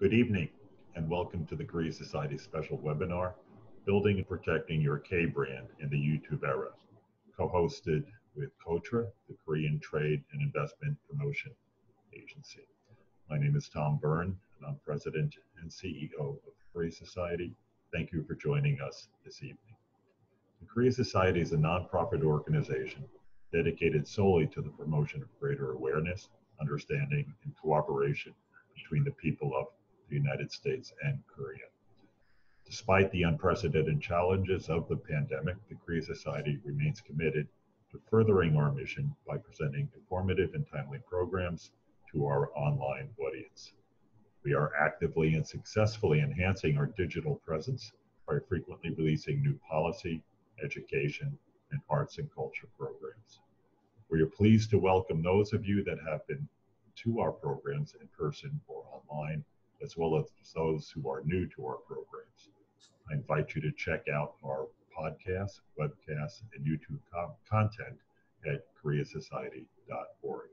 Good evening, and welcome to the Korea Society special webinar, Building and Protecting Your K-Brand in the YouTube Era, co-hosted with KOTRA, the Korean Trade and Investment Promotion Agency. My name is Tom Byrne, and I'm President and CEO of the Korea Society. Thank you for joining us this evening. The Korea Society is a nonprofit organization dedicated solely to the promotion of greater awareness, understanding, and cooperation between the people of the United States and Korea. Despite the unprecedented challenges of the pandemic, the Korea Society remains committed to furthering our mission by presenting informative and timely programs to our online audience. We are actively and successfully enhancing our digital presence by frequently releasing new policy, education, and arts and culture programs. We are pleased to welcome those of you that have been to our programs in person or online, as well as those who are new to our programs. I invite you to check out our podcasts, webcasts, and YouTube content at koreasociety.org.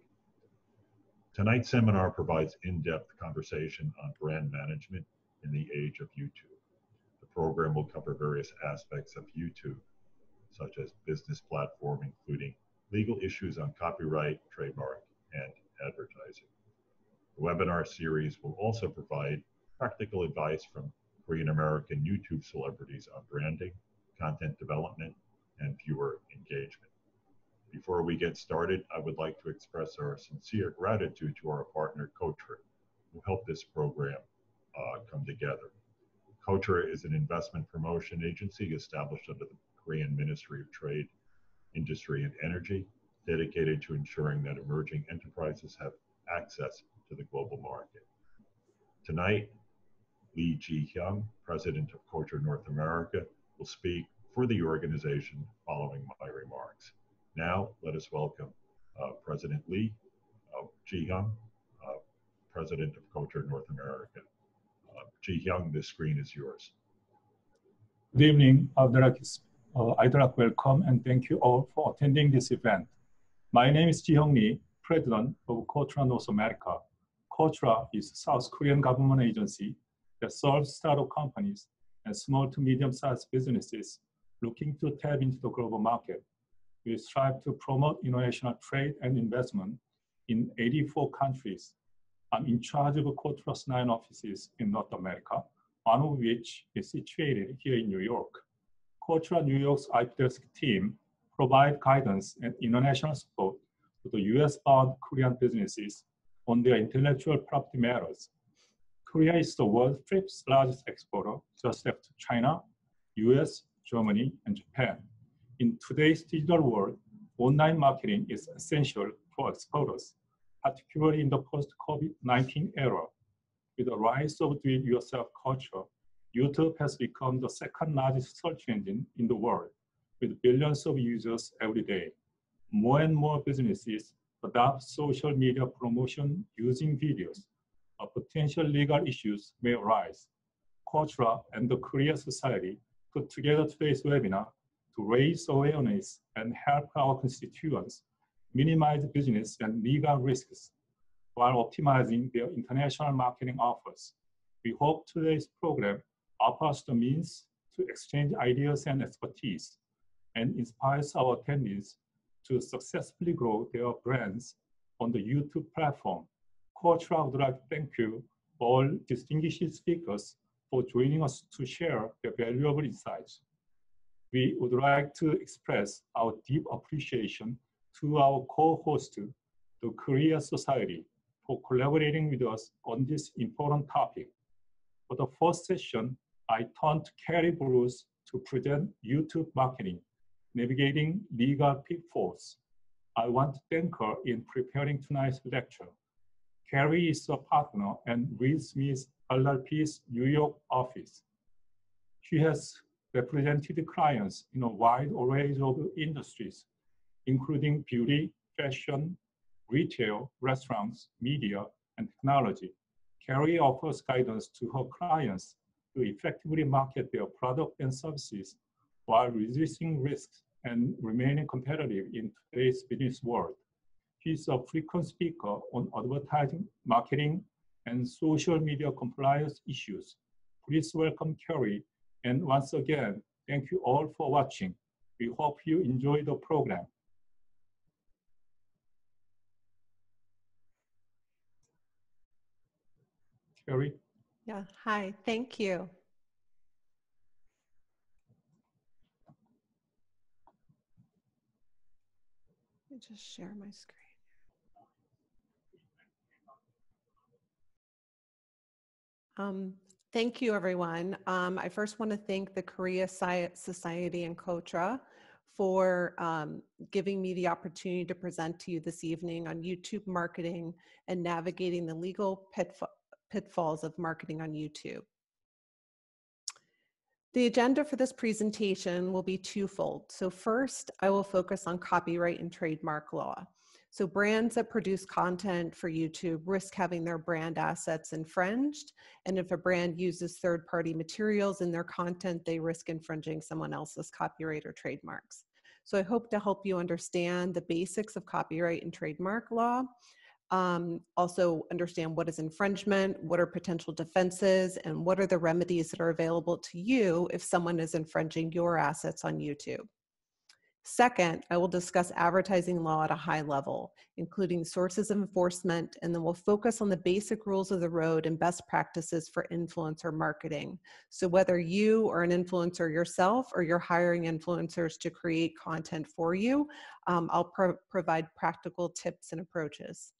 Tonight's seminar provides in-depth conversation on brand management in the age of YouTube. The program will cover various aspects of YouTube, such as business platform, including legal issues on copyright, trademark, and advertising. The webinar series will also provide practical advice from Korean American YouTube celebrities on branding, content development, and viewer engagement. Before we get started, I would like to express our sincere gratitude to our partner KOTRA, who helped this program come together. KOTRA is an investment promotion agency established under the Korean Ministry of Trade, Industry, and Energy, dedicated to ensuring that emerging enterprises have access to the global market. Tonight, Lee Ji-Hyung, President of KOTRA North America, will speak for the organization following my remarks. Now, let us welcome President Lee Ji-Hyung, President of KOTRA North America. Ji-Hyung, the screen is yours. Good evening, I'd like to welcome and thank you all for attending this event. My name is Ji-Hyung Lee, President of KOTRA North America. KOTRA is a South Korean government agency that serves startup companies and small to medium-sized businesses looking to tap into the global market. We strive to promote international trade and investment in 84 countries. I'm in charge of KOTRA's 9 offices in North America, one of which is situated here in New York. KOTRA New York's IP desk team provide guidance and international support to the US-bound Korean businesses on their intellectual property matters. Korea is the world's 5th largest exporter, just after China, US, Germany, and Japan. In today's digital world, online marketing is essential for exporters, particularly in the post-COVID-19 era. With the rise of do-it-yourself culture, YouTube has become the 2nd largest search engine in the world, with billions of users every day. More and more businesses adopt social media promotion using videos. Potential legal issues may arise. KOTRA and the Korea Society put together today's webinar to raise awareness and help our constituents minimize business and legal risks while optimizing their international marketing offers. We hope today's program offers the means to exchange ideas and expertise and inspires our attendees to successfully grow their brands on the YouTube platform. KOTRA would like to thank you all distinguished speakers for joining us to share their valuable insights. We would like to express our deep appreciation to our co-host, the Korea Society, for collaborating with us on this important topic. For the first session, I turned to Keri Bruce to present YouTube marketing, navigating legal pitfalls. I want to thank her in preparing tonight's lecture. Keri is a partner and Will Smith's LLP's New York office. She has represented clients in a wide array of industries, including beauty, fashion, retail, restaurants, media, and technology. Keri offers guidance to her clients to effectively market their products and services while reducing risks and remaining competitive in today's business world. She's a frequent speaker on advertising, marketing, and social media compliance issues. Please welcome Keri, and once again, thank you all for watching. We hope you enjoy the program. Keri? Yeah, hi, thank you. Let me just share my screen. Thank you, everyone. I first want to thank the Korea Society and KOTRA for giving me the opportunity to present to you this evening on YouTube marketing and navigating the legal pitfalls of marketing on YouTube. The agenda for this presentation will be twofold. So first, I will focus on copyright and trademark law. So brands that produce content for YouTube risk having their brand assets infringed, and if a brand uses third-party materials in their content, they risk infringing someone else's copyright or trademarks. So I hope to help you understand the basics of copyright and trademark law, also understand what is infringement, what are potential defenses, and what are the remedies that are available to you if someone is infringing your assets on YouTube. Second, I will discuss advertising law at a high level, including sources of enforcement, and then we'll focus on the basic rules of the road and best practices for influencer marketing. So whether you are an influencer yourself or you're hiring influencers to create content for you, I'll provide practical tips and approaches.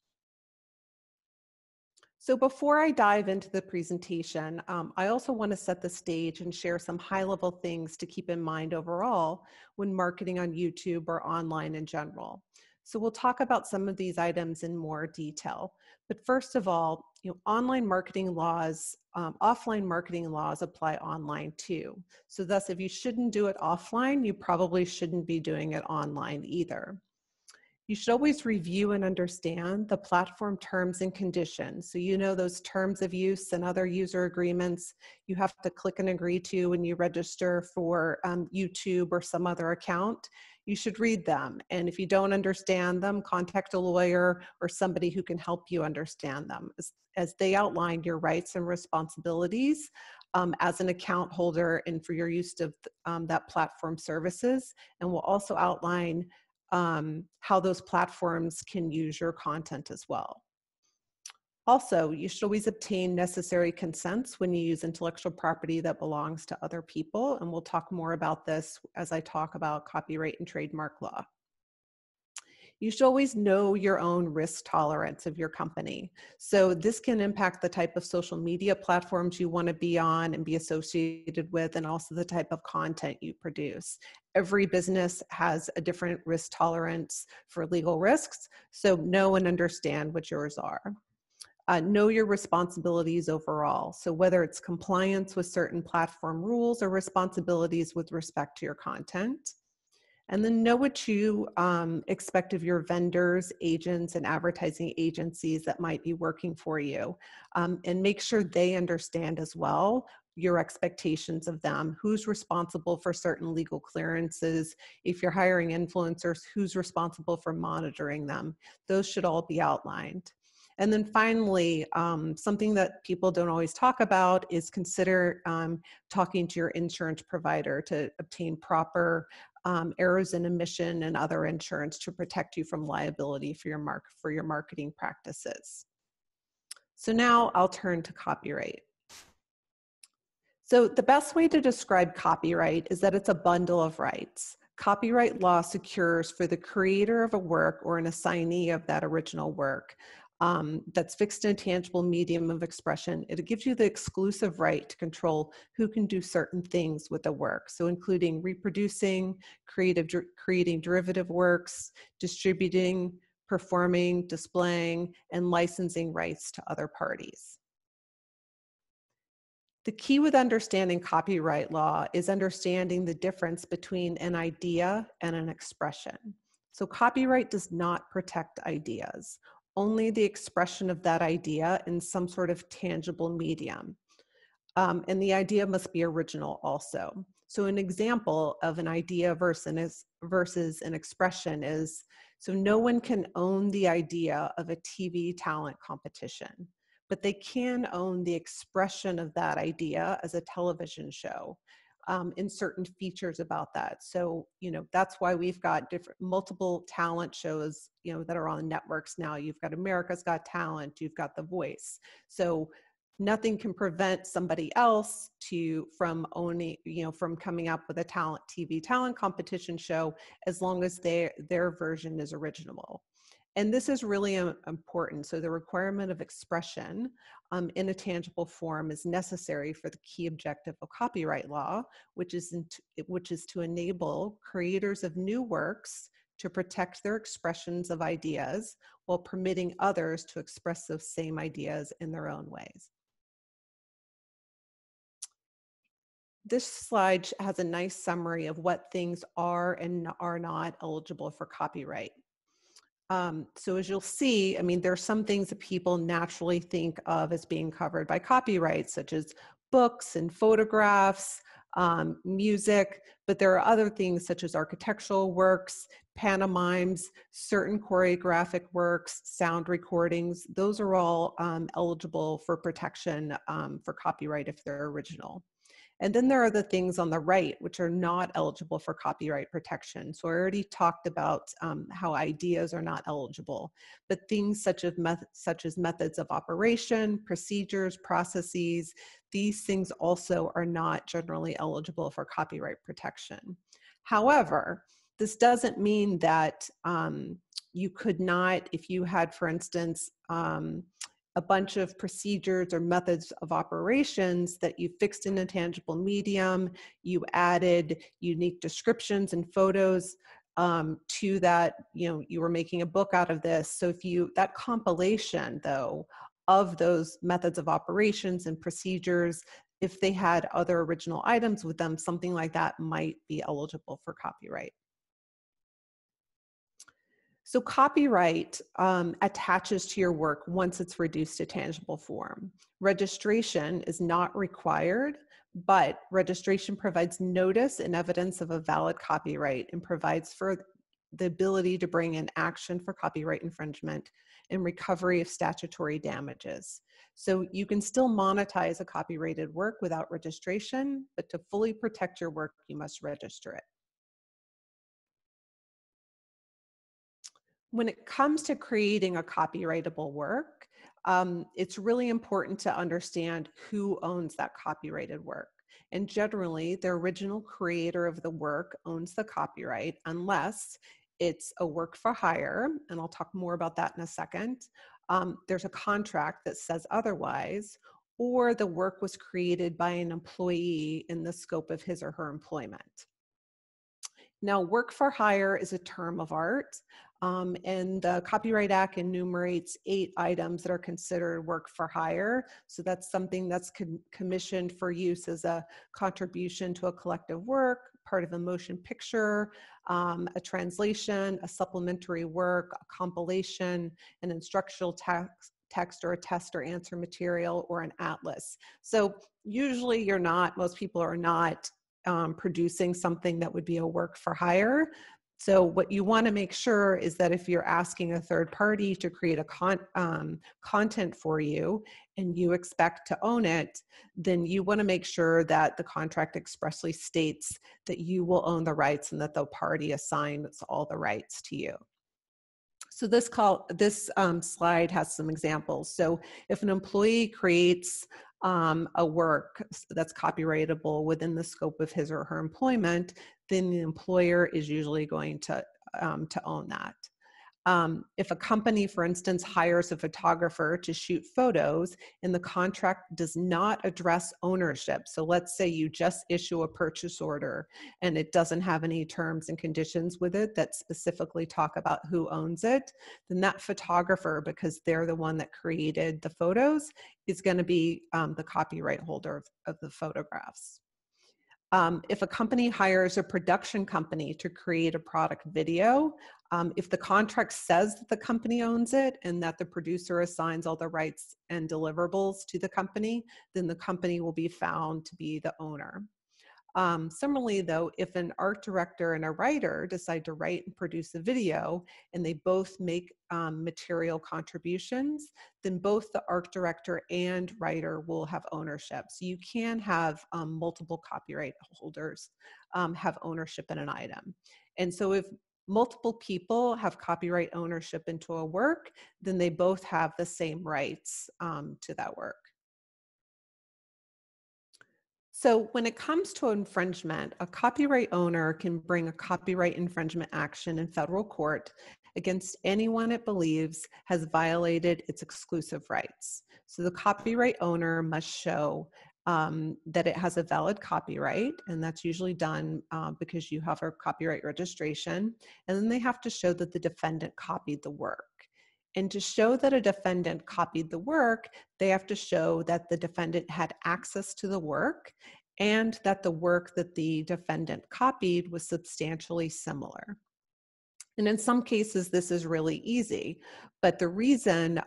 So before I dive into the presentation, I also want to set the stage and share some high-level things to keep in mind overall when marketing on YouTube or online in general. So we'll talk about some of these items in more detail. But first of all, online marketing laws, offline marketing laws apply online too. So thus, if you shouldn't do it offline, you probably shouldn't be doing it online either. You should always review and understand the platform terms and conditions. So you know those terms of use and other user agreements you have to click and agree to when you register for YouTube or some other account. You should read them. And if you don't understand them, contact a lawyer or somebody who can help you understand them, as they outline your rights and responsibilities as an account holder and for your use of that platform services. And will also outline how those platforms can use your content as well. Also, you should always obtain necessary consents when you use intellectual property that belongs to other people, and we'll talk more about this as I talk about copyright and trademark law. You should always know your own risk tolerance of your company. So this can impact the type of social media platforms you want to be on and be associated with, and also the type of content you produce. Every business has a different risk tolerance for legal risks, so know and understand what yours are. Know your responsibilities overall. So whether it's compliance with certain platform rules or responsibilities with respect to your content. And then know what you expect of your vendors, agents, and advertising agencies that might be working for you. And make sure they understand as well your expectations of them. Who's responsible for certain legal clearances? If you're hiring influencers, who's responsible for monitoring them? Those should all be outlined. And then finally, something that people don't always talk about is consider talking to your insurance provider to obtain proper errors in emission and other insurance to protect you from liability for your marketing practices. So now I'll turn to copyright. So the best way to describe copyright is that it's a bundle of rights. Copyright law secures for the creator of a work or an assignee of that original work that's fixed in a tangible medium of expression. It gives you the exclusive right to control who can do certain things with the work. So including reproducing, creating derivative works, distributing, performing, displaying, and licensing rights to other parties. The key with understanding copyright law is understanding the difference between an idea and an expression. So copyright does not protect ideas. Only the expression of that idea in some sort of tangible medium. And the idea must be original also. So an example of an idea versus an expression is, so no one can own the idea of a TV talent competition, but they can own the expression of that idea as a television show, in certain features about that. So, you know, that's why we've got different, multiple talent shows, you know, that are on networks now. You've got America's Got Talent, you've got The Voice. So nothing can prevent somebody else from owning, you know, from coming up with a talent TV talent competition show, as long as their version is original. And this is really important. So the requirement of expression in a tangible form is necessary for the key objective of copyright law, which is to enable creators of new works to protect their expressions of ideas while permitting others to express those same ideas in their own ways. This slide has a nice summary of what things are and are not eligible for copyright. So as you'll see, I mean, there are some things that people naturally think of as being covered by copyright, such as books and photographs, music, but there are other things such as architectural works, pantomimes, certain choreographic works, sound recordings. Those are all eligible for protection for copyright if they're original. And then there are the things on the right, which are not eligible for copyright protection. So I already talked about how ideas are not eligible, but things such as methods of operation, procedures, processes, these things also are not generally eligible for copyright protection. However, this doesn't mean that you could not, if you had, for instance, a bunch of procedures or methods of operations that you fixed in a tangible medium, you added unique descriptions and photos to that, you know, you were making a book out of this. So if you, that compilation though, of those methods of operations and procedures, if they had other original items with them, something like that might be eligible for copyright. So copyright attaches to your work once it's reduced to tangible form. Registration is not required, but registration provides notice and evidence of a valid copyright and provides for the ability to bring an action for copyright infringement and recovery of statutory damages. So you can still monetize a copyrighted work without registration, but to fully protect your work, you must register it. When it comes to creating a copyrightable work, it's really important to understand who owns that copyrighted work. And generally, the original creator of the work owns the copyright unless it's a work for hire, and I'll talk more about that in a second. There's a contract that says otherwise, or the work was created by an employee in the scope of his or her employment. Now, work for hire is a term of art. And the Copyright Act enumerates 8 items that are considered work for hire. So that's something that's commissioned for use as a contribution to a collective work, part of a motion picture, a translation, a supplementary work, a compilation, an instructional text or a test or answer material, or an atlas. So usually you're not, most people are not producing something that would be a work for hire. So what you want to make sure is that if you're asking a third party to create a content for you and you expect to own it, then you want to make sure that the contract expressly states that you will own the rights and that the party assigns all the rights to you. So this slide has some examples. So if an employee creates a work that's copyrightable within the scope of his or her employment, then the employer is usually going to own that. If a company, for instance, hires a photographer to shoot photos and the contract does not address ownership, so let's say you just issue a purchase order and it doesn't have any terms and conditions with it that specifically talk about who owns it, then that photographer, because they're the one that created the photos, is going to be the copyright holder of the photographs. If a company hires a production company to create a product video, if the contract says that the company owns it and that the producer assigns all the rights and deliverables to the company, then the company will be found to be the owner. Similarly, though, if an art director and a writer decide to write and produce a video, and they both make material contributions, then both the art director and writer will have ownership. So you can have multiple copyright holders have ownership in an item. And so if multiple people have copyright ownership into a work, then they both have the same rights to that work. So when it comes to infringement, a copyright owner can bring a copyright infringement action in federal court against anyone it believes has violated its exclusive rights. So the copyright owner must show that it has a valid copyright, and that's usually done because you have a copyright registration, and then they have to show that the defendant copied the work. And to show that a defendant copied the work, they have to show that the defendant had access to the work and that the work that the defendant copied was substantially similar. And in some cases, this is really easy, but the reason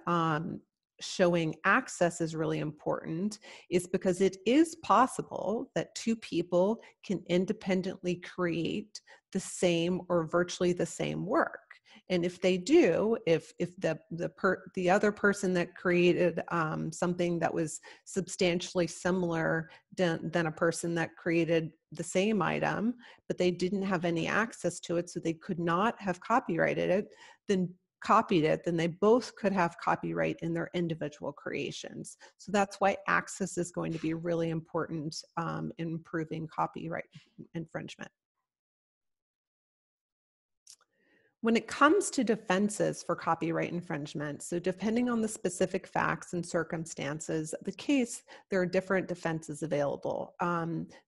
showing access is really important is because it is possible that two people can independently create the same or virtually the same work. And if they do, if the other person that created something that was substantially similar than a person that created the same item, but they didn't have any access to it, so they could not have copyrighted it, then copied it, then they both could have copyright in their individual creations. So that's why access is going to be really important in proving copyright infringement. When it comes to defenses for copyright infringement, so depending on the specific facts and circumstances of the case, there are different defenses available.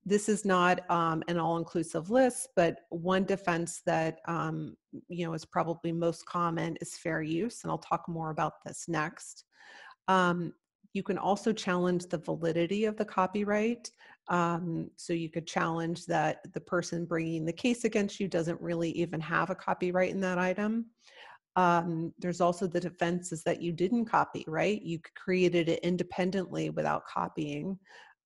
This is not an all-inclusive list, but one defense that is probably most common is fair use, and I'll talk more about this next. You can also challenge the validity of the copyright. So you could challenge that the person bringing the case against you doesn't really even have a copyright in that item. There's also the defenses that you didn't copy, right? You created it independently without copying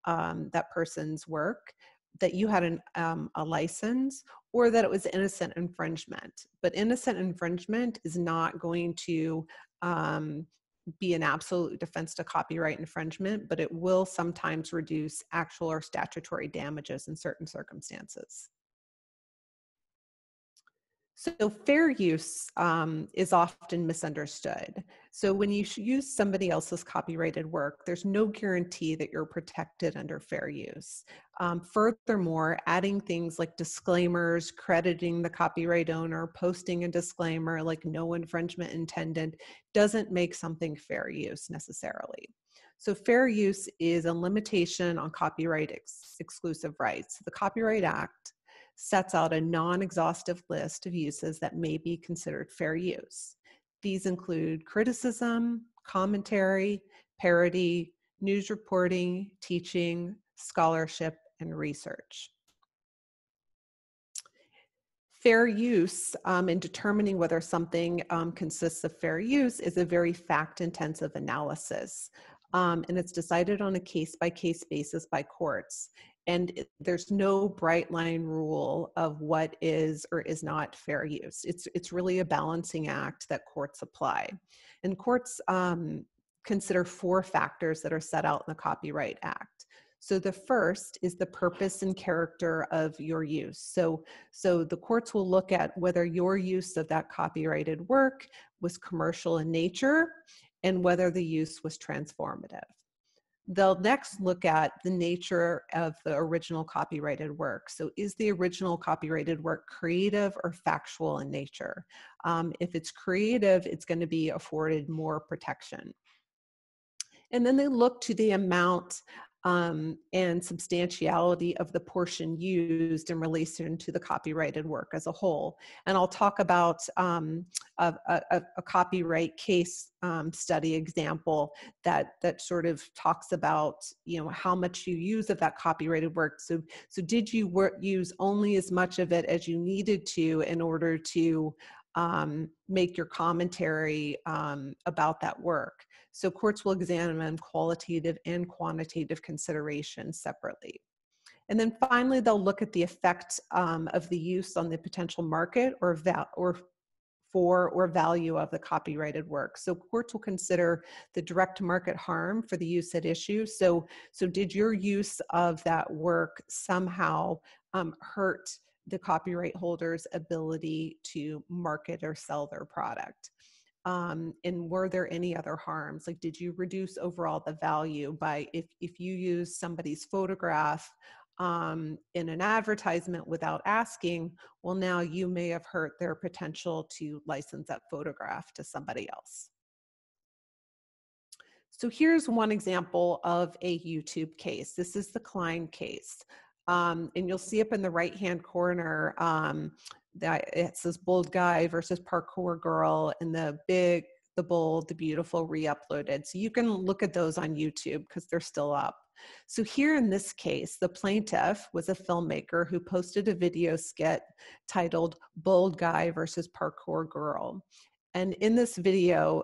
that person's work, that you had a license, or that it was innocent infringement. But innocent infringement is not going to be an absolute defense to copyright infringement, but it will sometimes reduce actual or statutory damages in certain circumstances. So fair use is often misunderstood. So when you use somebody else's copyrighted work, there's no guarantee that you're protected under fair use. Furthermore, adding things like disclaimers, crediting the copyright owner, posting a disclaimer like no infringement intended, doesn't make something fair use necessarily. So fair use is a limitation on copyright exclusive rights. The Copyright Act sets out a non-exhaustive list of uses that may be considered fair use. These include criticism, commentary, parody, news reporting, teaching, scholarship, and research. Fair use in determining whether something consists of fair use is a very fact-intensive analysis, and it's decided on a case-by-case basis by courts. And there's no bright line rule of what is or is not fair use. It's really a balancing act that courts apply. And courts consider four factors that are set out in the Copyright Act. So the first is the purpose and character of your use. So the courts will look at whether your use of that copyrighted work was commercial in nature and whether the use was transformative. They'll next look at the nature of the original copyrighted work. So is the original copyrighted work creative or factual in nature? If it's creative, it's going to be afforded more protection. And then they look to the amount and substantiality of the portion used in relation to the copyrighted work as a whole. And I'll talk about a copyright case study example that sort of talks about, how much you use of that copyrighted work. So did you use only as much of it as you needed to in order to make your commentary about that work? So courts will examine qualitative and quantitative considerations separately. And then finally, they'll look at the effect of the use on the potential market or value of the copyrighted work. So courts will consider the direct market harm for the use at issue. So did your use of that work somehow hurt the copyright holder's ability to market or sell their product? And were there any other harms? Like, did you reduce overall the value by, if you use somebody's photograph in an advertisement without asking, well, now you may have hurt their potential to license that photograph to somebody else. So here's one example of a YouTube case. This is the Klein case. And you'll see up in the right-hand corner, that it says Bold Guy versus Parkour Girl, and the big, the bold, the beautiful re-uploaded. So you can look at those on YouTube because they're still up. So here in this case, the plaintiff was a filmmaker who posted a video skit titled Bold Guy versus Parkour Girl. And in this video,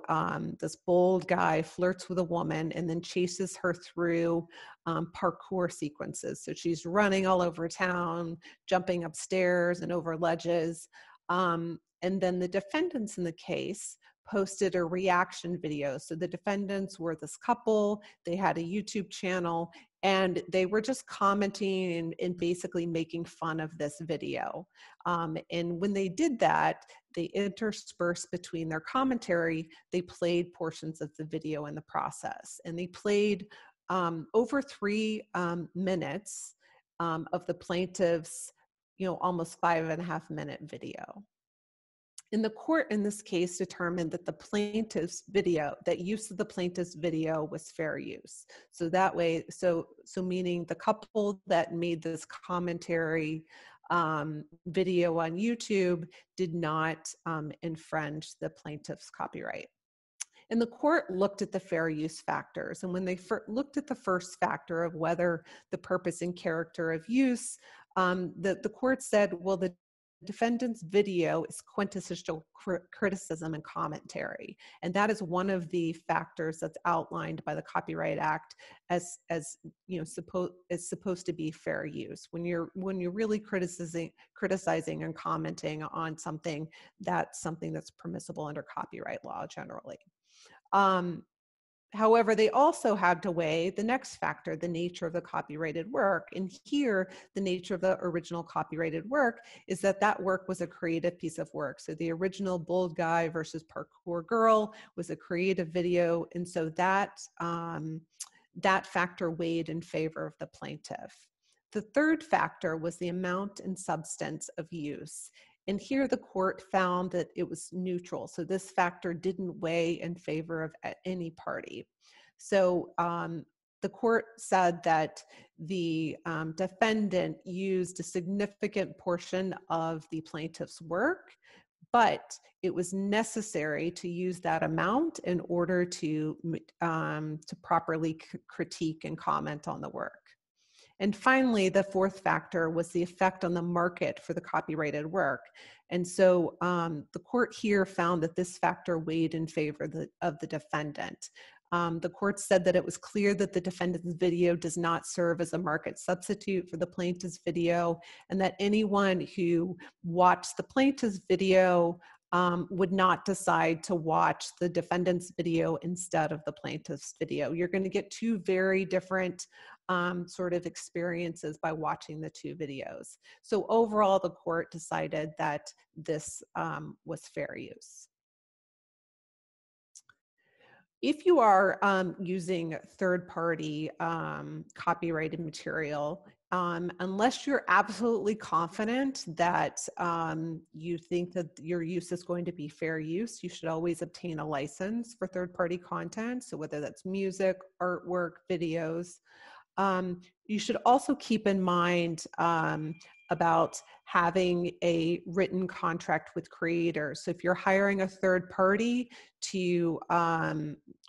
this bold guy flirts with a woman and then chases her through parkour sequences. So she's running all over town, jumping upstairs and over ledges. And then the defendants in the case posted a reaction video. So the defendants were this couple, they had a YouTube channel, and they were just commenting and basically making fun of this video. And when they did that, they interspersed between their commentary, they played portions of the video in the process. And they played over 3 minutes of the plaintiff's, almost 5.5 minute video. And the court in this case determined that the plaintiff's video, that use of the plaintiff's video was fair use. So that way, so meaning the couple that made this commentary video on YouTube did not infringe the plaintiff's copyright. And the court looked at the fair use factors. And when they looked at the first factor of whether the purpose and character of use, the court said, well, the defendant's video is quintessential criticism and commentary, and that is one of the factors that's outlined by the Copyright Act as supposed to be fair use. When you're really criticizing and commenting on something, that's something that's permissible under copyright law generally. However, they also had to weigh the next factor, the nature of the copyrighted work. And here, the nature of the original copyrighted work is that that work was a creative piece of work. So the original Bold Guy versus Parkour Girl was a creative video. And so that factor weighed in favor of the plaintiff. The third factor was the amount and substance of use. And here the court found that it was neutral. So this factor didn't weigh in favor of any party. So the court said that the defendant used a significant portion of the plaintiff's work, but it was necessary to use that amount in order to properly critique and comment on the work. And finally, the fourth factor was the effect on the market for the copyrighted work. And so the court here found that this factor weighed in favor of the defendant. The court said that it was clear that the defendant's video does not serve as a market substitute for the plaintiff's video, and that anyone who watched the plaintiff's video would not decide to watch the defendant's video instead of the plaintiff's video. You're going to get two very different sort of experiences by watching the two videos. So overall, the court decided that this was fair use. If you are using third-party copyrighted material, unless you're absolutely confident that you think that your use is going to be fair use, you should always obtain a license for third-party content. So whether that's music, artwork, videos, you should also keep in mind about having a written contract with creators. So if you're hiring a third party to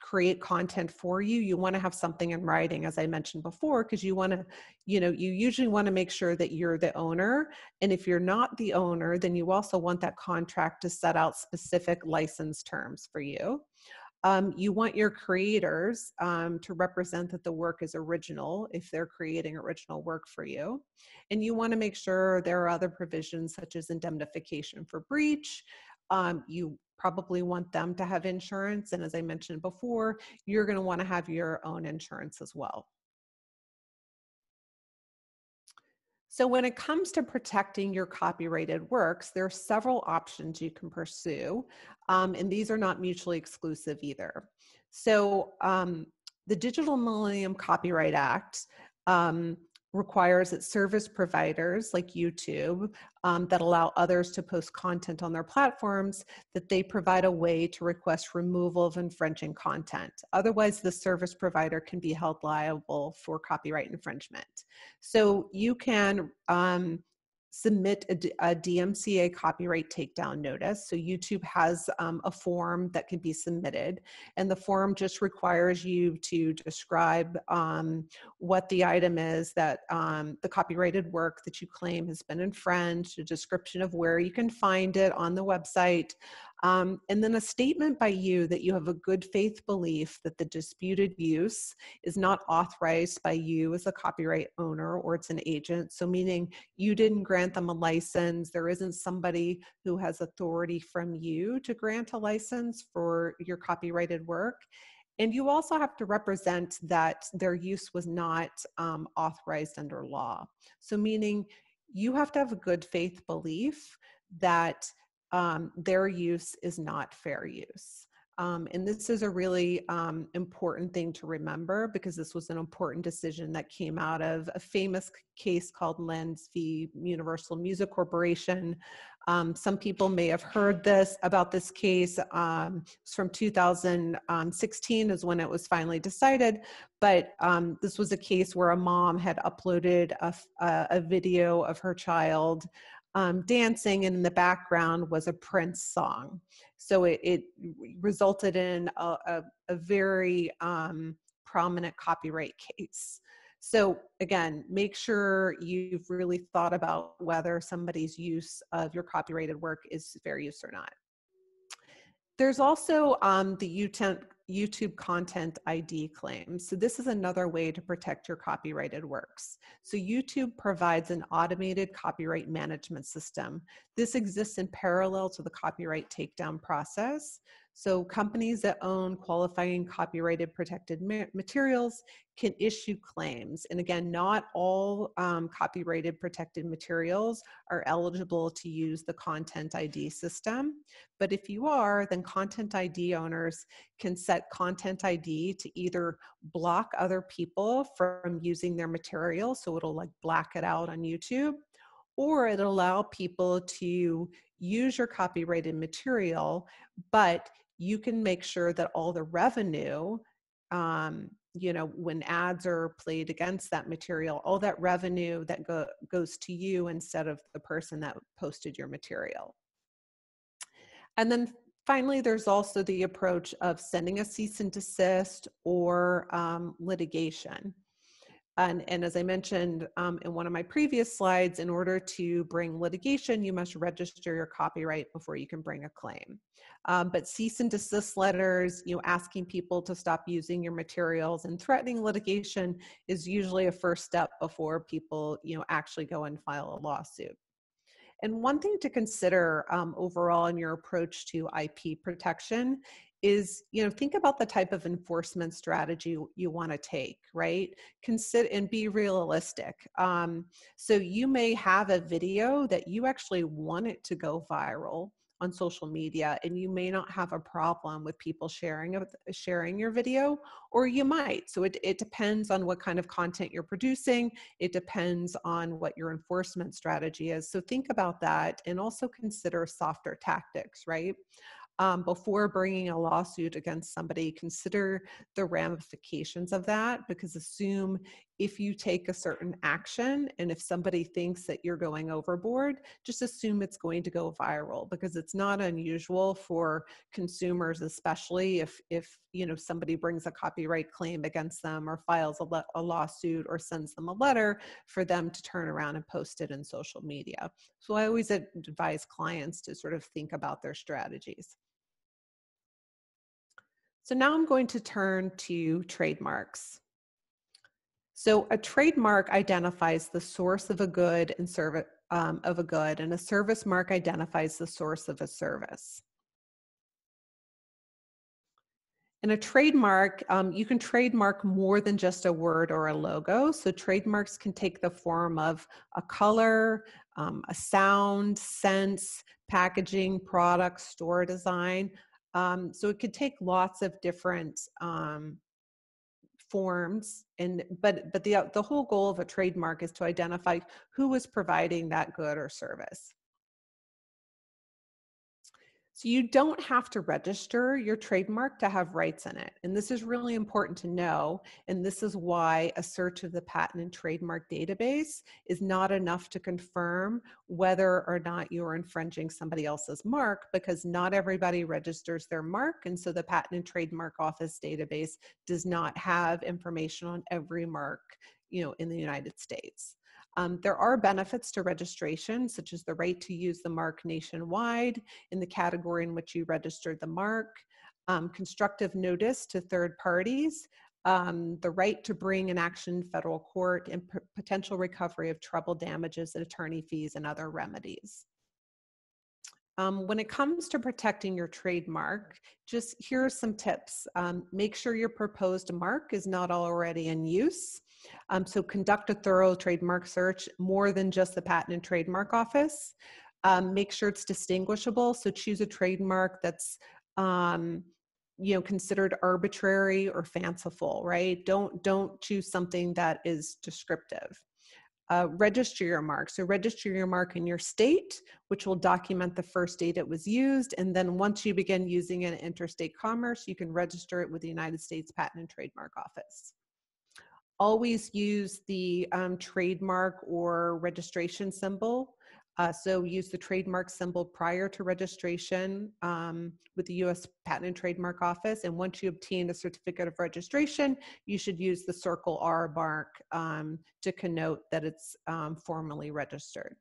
create content for you, you want to have something in writing, as I mentioned before, because you want to, you usually want to make sure that you're the owner. And if you're not the owner, then you also want that contract to set out specific license terms for you. You want your creators to represent that the work is original if they're creating original work for you. And you want to make sure there are other provisions such as indemnification for breach. You probably want them to have insurance. And as I mentioned before, you're going to want to have your own insurance as well. So when it comes to protecting your copyrighted works, there are several options you can pursue, and these are not mutually exclusive either. So the Digital Millennium Copyright Act requires that service providers like YouTube that allow others to post content on their platforms, that they provide a way to request removal of infringing content. Otherwise, the service provider can be held liable for copyright infringement. So you can submit a DMCA copyright takedown notice. So YouTube has a form that can be submitted, and the form just requires you to describe what the item is that the copyrighted work that you claim has been infringed, a description of where you can find it on the website, and then a statement by you that you have a good faith belief that the disputed use is not authorized by you as a copyright owner or it's an agent. So meaning you didn't grant them a license. There isn't somebody who has authority from you to grant a license for your copyrighted work. And you also have to represent that their use was not authorized under law. So meaning you have to have a good faith belief that their use is not fair use. And this is a really important thing to remember, because this was an important decision that came out of a famous case called Lenz v. Universal Music Corporation. Some people may have heard about this case. It's from 2016 is when it was finally decided, but this was a case where a mom had uploaded a video of her child dancing, and in the background was a Prince song. So it resulted in a very prominent copyright case. So again, make sure you've really thought about whether somebody's use of your copyrighted work is fair use or not. There's also the YouTube content ID claim. So this is another way to protect your copyrighted works. So YouTube provides an automated copyright management system. This exists in parallel to the copyright takedown process. So companies that own qualifying copyrighted protected materials can issue claims. And again, not all copyrighted protected materials are eligible to use the Content ID system. But if you are, then Content ID owners can set Content ID to either block other people from using their material, so it'll like black it out on YouTube, or it'll allow people to use your copyrighted material, but you can make sure that all the revenue, you know, when ads are played against that material, all that revenue that goes to you instead of the person that posted your material. And then finally, there's also the approach of sending a cease and desist or litigation. And as I mentioned in one of my previous slides, in order to bring litigation, you must register your copyright before you can bring a claim. But cease and desist letters, you know, asking people to stop using your materials and threatening litigation is usually a first step before people, you know, actually go and file a lawsuit. And one thing to consider overall in your approach to IP protection is, you know, think about the type of enforcement strategy you want to take, right? Consider and be realistic. So you may have a video that you actually want it to go viral on social media, and you may not have a problem with people sharing your video, or you might. So it depends on what kind of content you're producing. It depends on what your enforcement strategy is. So think about that, and also consider softer tactics, right? Before bringing a lawsuit against somebody, consider the ramifications of that, because assume if you take a certain action and if somebody thinks that you're going overboard, just assume it's going to go viral, because it's not unusual for consumers, especially if you know, somebody brings a copyright claim against them or files a lawsuit or sends them a letter, for them to turn around and post it in social media. So I always advise clients to sort of think about their strategies. So now I'm going to turn to trademarks. So a trademark identifies the source of a good and service and a service mark identifies the source of a service. And a trademark, you can trademark more than just a word or a logo. So trademarks can take the form of a color, a sound, scents, packaging, product, store design. So it could take lots of different forms. And but the whole goal of a trademark is to identify who is providing that good or service. So you don't have to register your trademark to have rights in it. And this is really important to know. And this is why a search of the patent and trademark database is not enough to confirm whether or not you're infringing somebody else's mark, because not everybody registers their mark. And so the Patent and Trademark Office database does not have information on every mark, you know, in the United States. There are benefits to registration, such as the right to use the mark nationwide in the category in which you registered the mark, constructive notice to third parties, the right to bring an action in federal court, and potential recovery of treble damages, attorney fees, and other remedies. When it comes to protecting your trademark, just here are some tips. Make sure your proposed mark is not already in use. So conduct a thorough trademark search, more than just the Patent and Trademark Office. Make sure it's distinguishable. So choose a trademark that's you know, considered arbitrary or fanciful, right? Don't choose something that is descriptive. Register your mark. So register your mark in your state, which will document the first date it was used. And then once you begin using it in interstate commerce, you can register it with the United States Patent and Trademark Office. Always use the trademark or registration symbol. So use the trademark symbol prior to registration with the U.S. Patent and Trademark Office. And once you obtain a certificate of registration, you should use the circle R mark to connote that it's formally registered.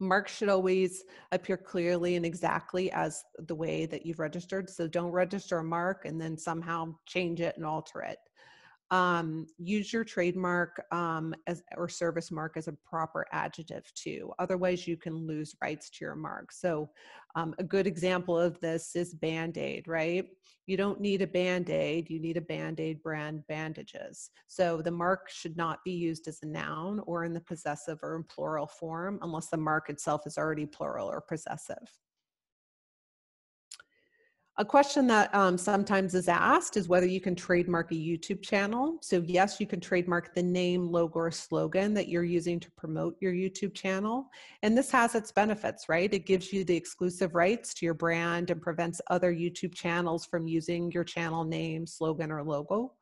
Marks should always appear clearly and exactly as the way that you've registered. So don't register a mark and then somehow change it and alter it. Use your trademark or service mark as a proper adjective too. Otherwise, you can lose rights to your mark. So a good example of this is Band-Aid, right? You don't need a Band-Aid. You need a Band-Aid brand bandages. So the mark should not be used as a noun or in the possessive or in plural form unless the mark itself is already plural or possessive. A question that sometimes is asked is whether you can trademark a YouTube channel. So yes, you can trademark the name, logo, or slogan that you're using to promote your YouTube channel. And this has its benefits, right? It gives you the exclusive rights to your brand and prevents other YouTube channels from using your channel name, slogan, or logo.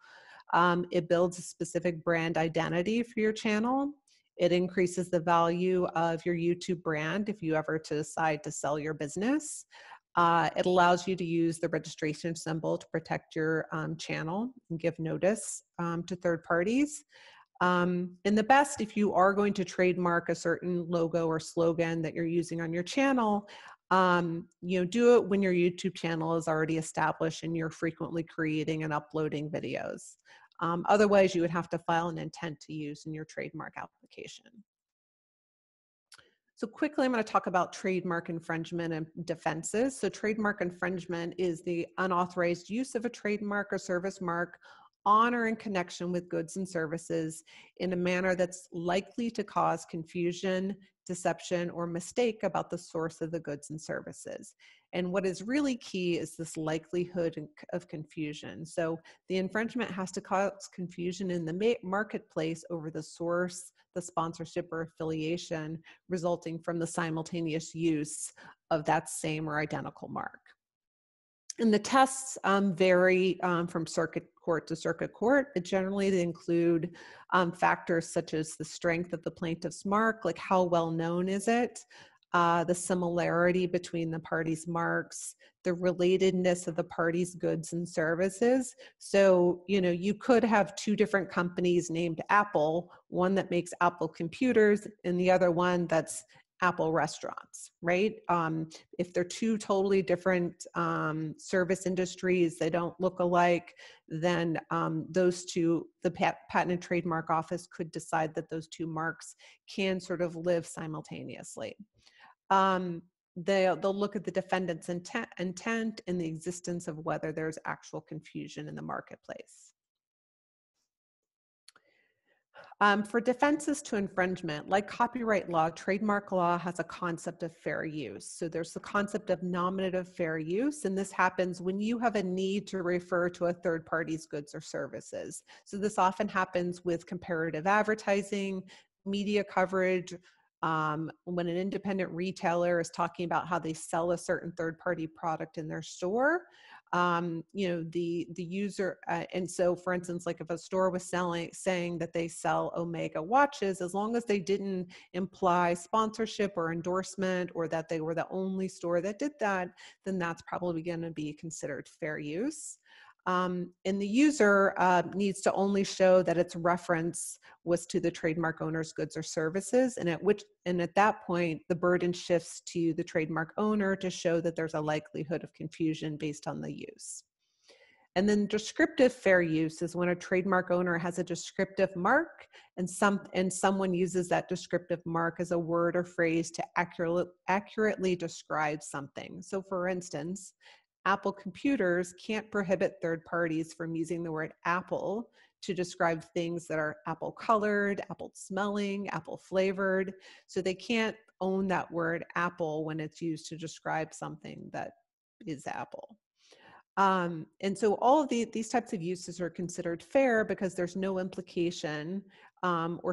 It builds a specific brand identity for your channel. It increases the value of your YouTube brand if you ever decide to sell your business. It allows you to use the registration symbol to protect your channel and give notice to third parties. And the best, if you are going to trademark a certain logo or slogan that you're using on your channel, you know, do it when your YouTube channel is already established and you're frequently creating and uploading videos. Otherwise, you would have to file an intent to use in your trademark application. So quickly, I'm going to talk about trademark infringement and defenses. So trademark infringement is the unauthorized use of a trademark or service mark on or in connection with goods and services in a manner that's likely to cause confusion, deception, or mistake about the source of the goods and services. And what is really key is this likelihood of confusion. So the infringement has to cause confusion in the marketplace over the source, the sponsorship, or affiliation resulting from the simultaneous use of that same or identical mark. And the tests vary from circuit court to circuit court, but generally they include factors such as the strength of the plaintiff's mark, like how well known is it, the similarity between the parties' marks, the relatedness of the parties' goods and services. So, you know, you could have two different companies named Apple, one that makes Apple computers and the other one that's Apple restaurants, right? If they're two totally different service industries, they don't look alike, then those two, the Patent and Trademark Office could decide that those two marks can sort of live simultaneously. They'll look at the defendant's intent and the existence of whether there's actual confusion in the marketplace. For defenses to infringement, like copyright law, trademark law has a concept of fair use. So there's the concept of nominative fair use, and this happens when you have a need to refer to a third party's goods or services. So this often happens with comparative advertising, media coverage, when an independent retailer is talking about how they sell a certain third-party product in their store. You know, the user, and so for instance, like if a store was saying that they sell Omega watches, as long as they didn't imply sponsorship or endorsement or that they were the only store that did that, then that's probably going to be considered fair use. And the user needs to only show that its reference was to the trademark owner's goods or services, and at that point, the burden shifts to the trademark owner to show that there's a likelihood of confusion based on the use. And then descriptive fair use is when a trademark owner has a descriptive mark and someone uses that descriptive mark as a word or phrase to accurately describe something. So for instance, Apple computers can't prohibit third parties from using the word apple to describe things that are apple colored, apple smelling, apple flavored. So they can't own that word apple when it's used to describe something that is apple. And so all of these types of uses are considered fair because there's no implication of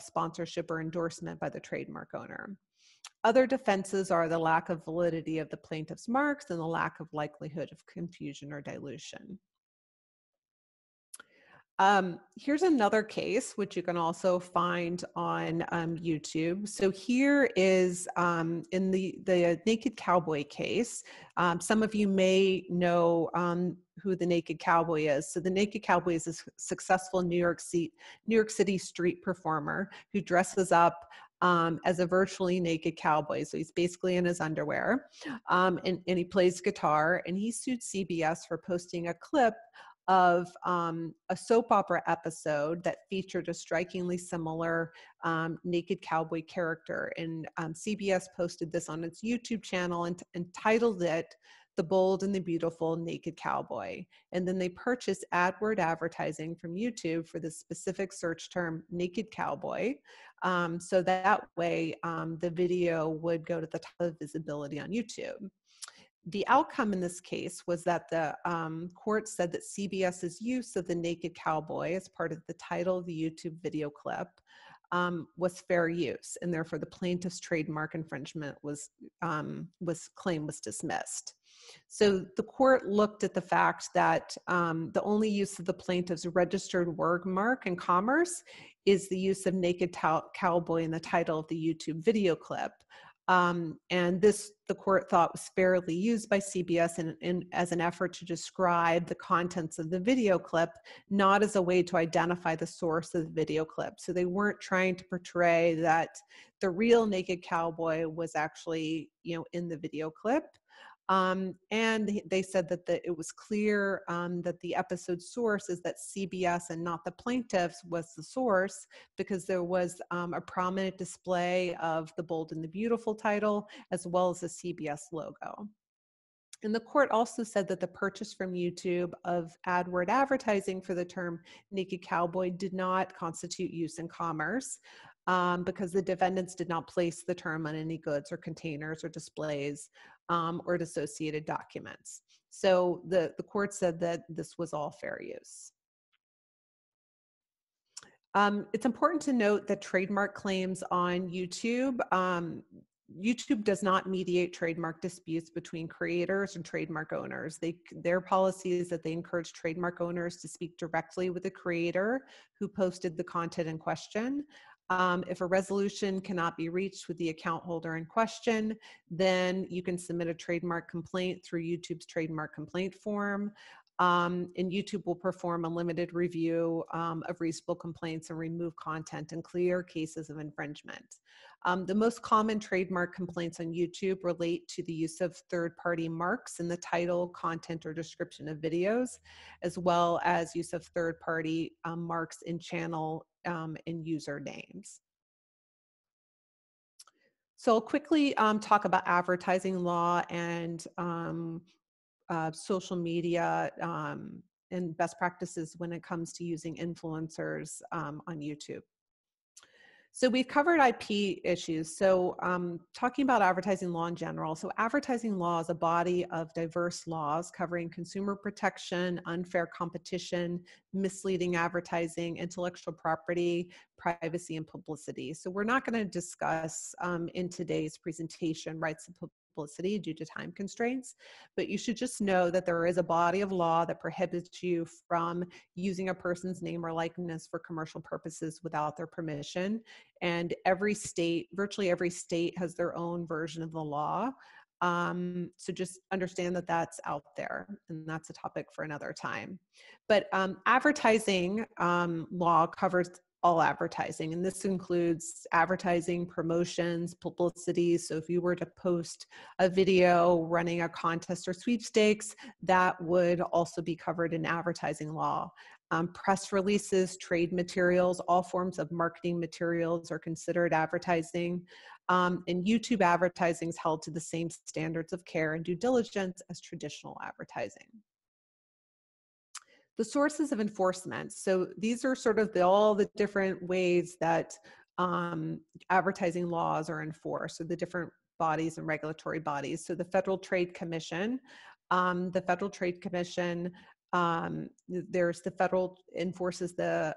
sponsorship or endorsement by the trademark owner. Other defenses are the lack of validity of the plaintiff's marks and the lack of likelihood of confusion or dilution. Here's another case, which you can also find on YouTube. So here is in the Naked Cowboy case. Some of you may know who the Naked Cowboy is. So the Naked Cowboy is a successful New York City street performer who dresses up as a virtually naked cowboy. So he's basically in his underwear, and he plays guitar, and he sued CBS for posting a clip of a soap opera episode that featured a strikingly similar naked cowboy character. And CBS posted this on its YouTube channel and entitled it The Bold and the Beautiful Naked Cowboy. And then they purchased AdWord advertising from YouTube for the specific search term naked cowboy. So that way the video would go to the top of visibility on YouTube. The outcome in this case was that the court said that CBS's use of the naked cowboy as part of the title of the YouTube video clip was fair use, and therefore the plaintiff's trademark infringement claim was dismissed. So the court looked at the fact that the only use of the plaintiff's registered word mark in commerce is the use of naked cowboy in the title of the YouTube video clip. And this, the court thought, was fairly used by CBS as an effort to describe the contents of the video clip, not as a way to identify the source of the video clip. So they weren't trying to portray that the real naked cowboy was actually, you know, in the video clip. And they said that it was clear that the episode source is that CBS and not the plaintiffs was the source, because there was a prominent display of the Bold and the Beautiful title as well as the CBS logo. And the court also said that the purchase from YouTube of AdWord advertising for the term naked cowboy did not constitute use in commerce, because the defendants did not place the term on any goods or containers or displays or associated documents. So the court said that this was all fair use. It's important to note that trademark claims on YouTube, YouTube does not mediate trademark disputes between creators and trademark owners. Their policy is that they encourage trademark owners to speak directly with the creator who posted the content in question. If a resolution cannot be reached with the account holder in question, then you can submit a trademark complaint through YouTube's trademark complaint form. And YouTube will perform a limited review of reasonable complaints and remove content and clear cases of infringement. The most common trademark complaints on YouTube relate to the use of third-party marks in the title, content, or description of videos, as well as use of third-party marks in channel and usernames. So I'll quickly talk about advertising law and social media and best practices when it comes to using influencers on YouTube. So we've covered IP issues. So talking about advertising law in general. So advertising law is a body of diverse laws covering consumer protection, unfair competition, misleading advertising, intellectual property, privacy, and publicity. So we're not going to discuss in today's presentation rights of publicity due to time constraints, but you should just know that there is a body of law that prohibits you from using a person's name or likeness for commercial purposes without their permission. And every state, virtually every state, has their own version of the law. So just understand that that's out there, and that's a topic for another time. But advertising law covers all advertising, and this includes advertising, promotions, publicity. So if you were to post a video running a contest or sweepstakes, that would also be covered in advertising law. Press releases, trade materials, all forms of marketing materials are considered advertising. And YouTube advertising is held to the same standards of care and due diligence as traditional advertising. The sources of enforcement. So these are sort of all the different ways that advertising laws are enforced, so the different bodies and regulatory bodies. So the Federal Trade Commission, enforces the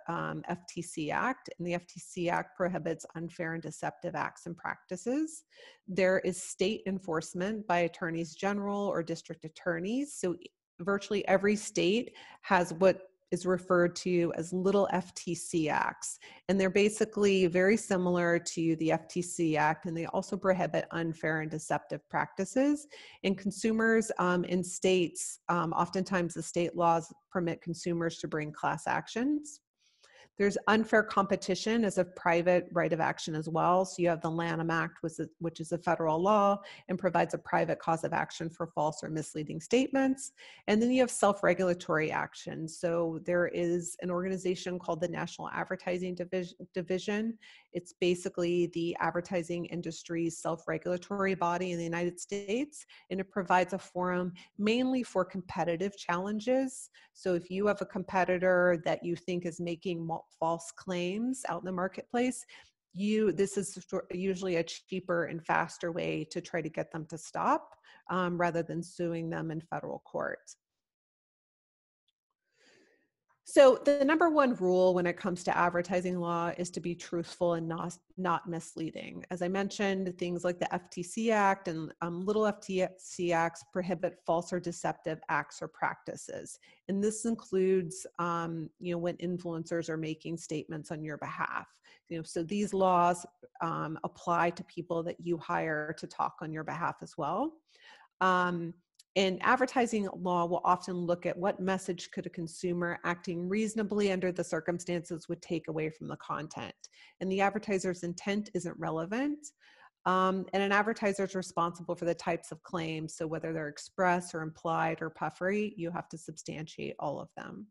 FTC Act, and the FTC Act prohibits unfair and deceptive acts and practices. There is state enforcement by attorneys general or district attorneys. So virtually every state has what is referred to as little FTC acts, and they're basically very similar to the FTC Act, and they also prohibit unfair and deceptive practices. And consumers in states, oftentimes the state laws permit consumers to bring class actions. There's unfair competition as a private right of action as well. So you have the Lanham Act, which is a federal law and provides a private cause of action for false or misleading statements. And then you have self-regulatory action. So there is an organization called the National Advertising Division. It's basically the advertising industry's self-regulatory body in the United States, and it provides a forum mainly for competitive challenges. So if you have a competitor that you think is making false claims out in the marketplace, this is usually a cheaper and faster way to try to get them to stop rather than suing them in federal court. So the number one rule when it comes to advertising law is to be truthful and not misleading. As I mentioned, things like the FTC Act and little FTC acts prohibit false or deceptive acts or practices. And this includes, when influencers are making statements on your behalf. So these laws apply to people that you hire to talk on your behalf as well. And advertising law will often look at what message could a consumer acting reasonably under the circumstances would take away from the content. And the advertiser's intent isn't relevant. And an advertiser is responsible for the types of claims. So whether they're express or implied or puffery, you have to substantiate all of them.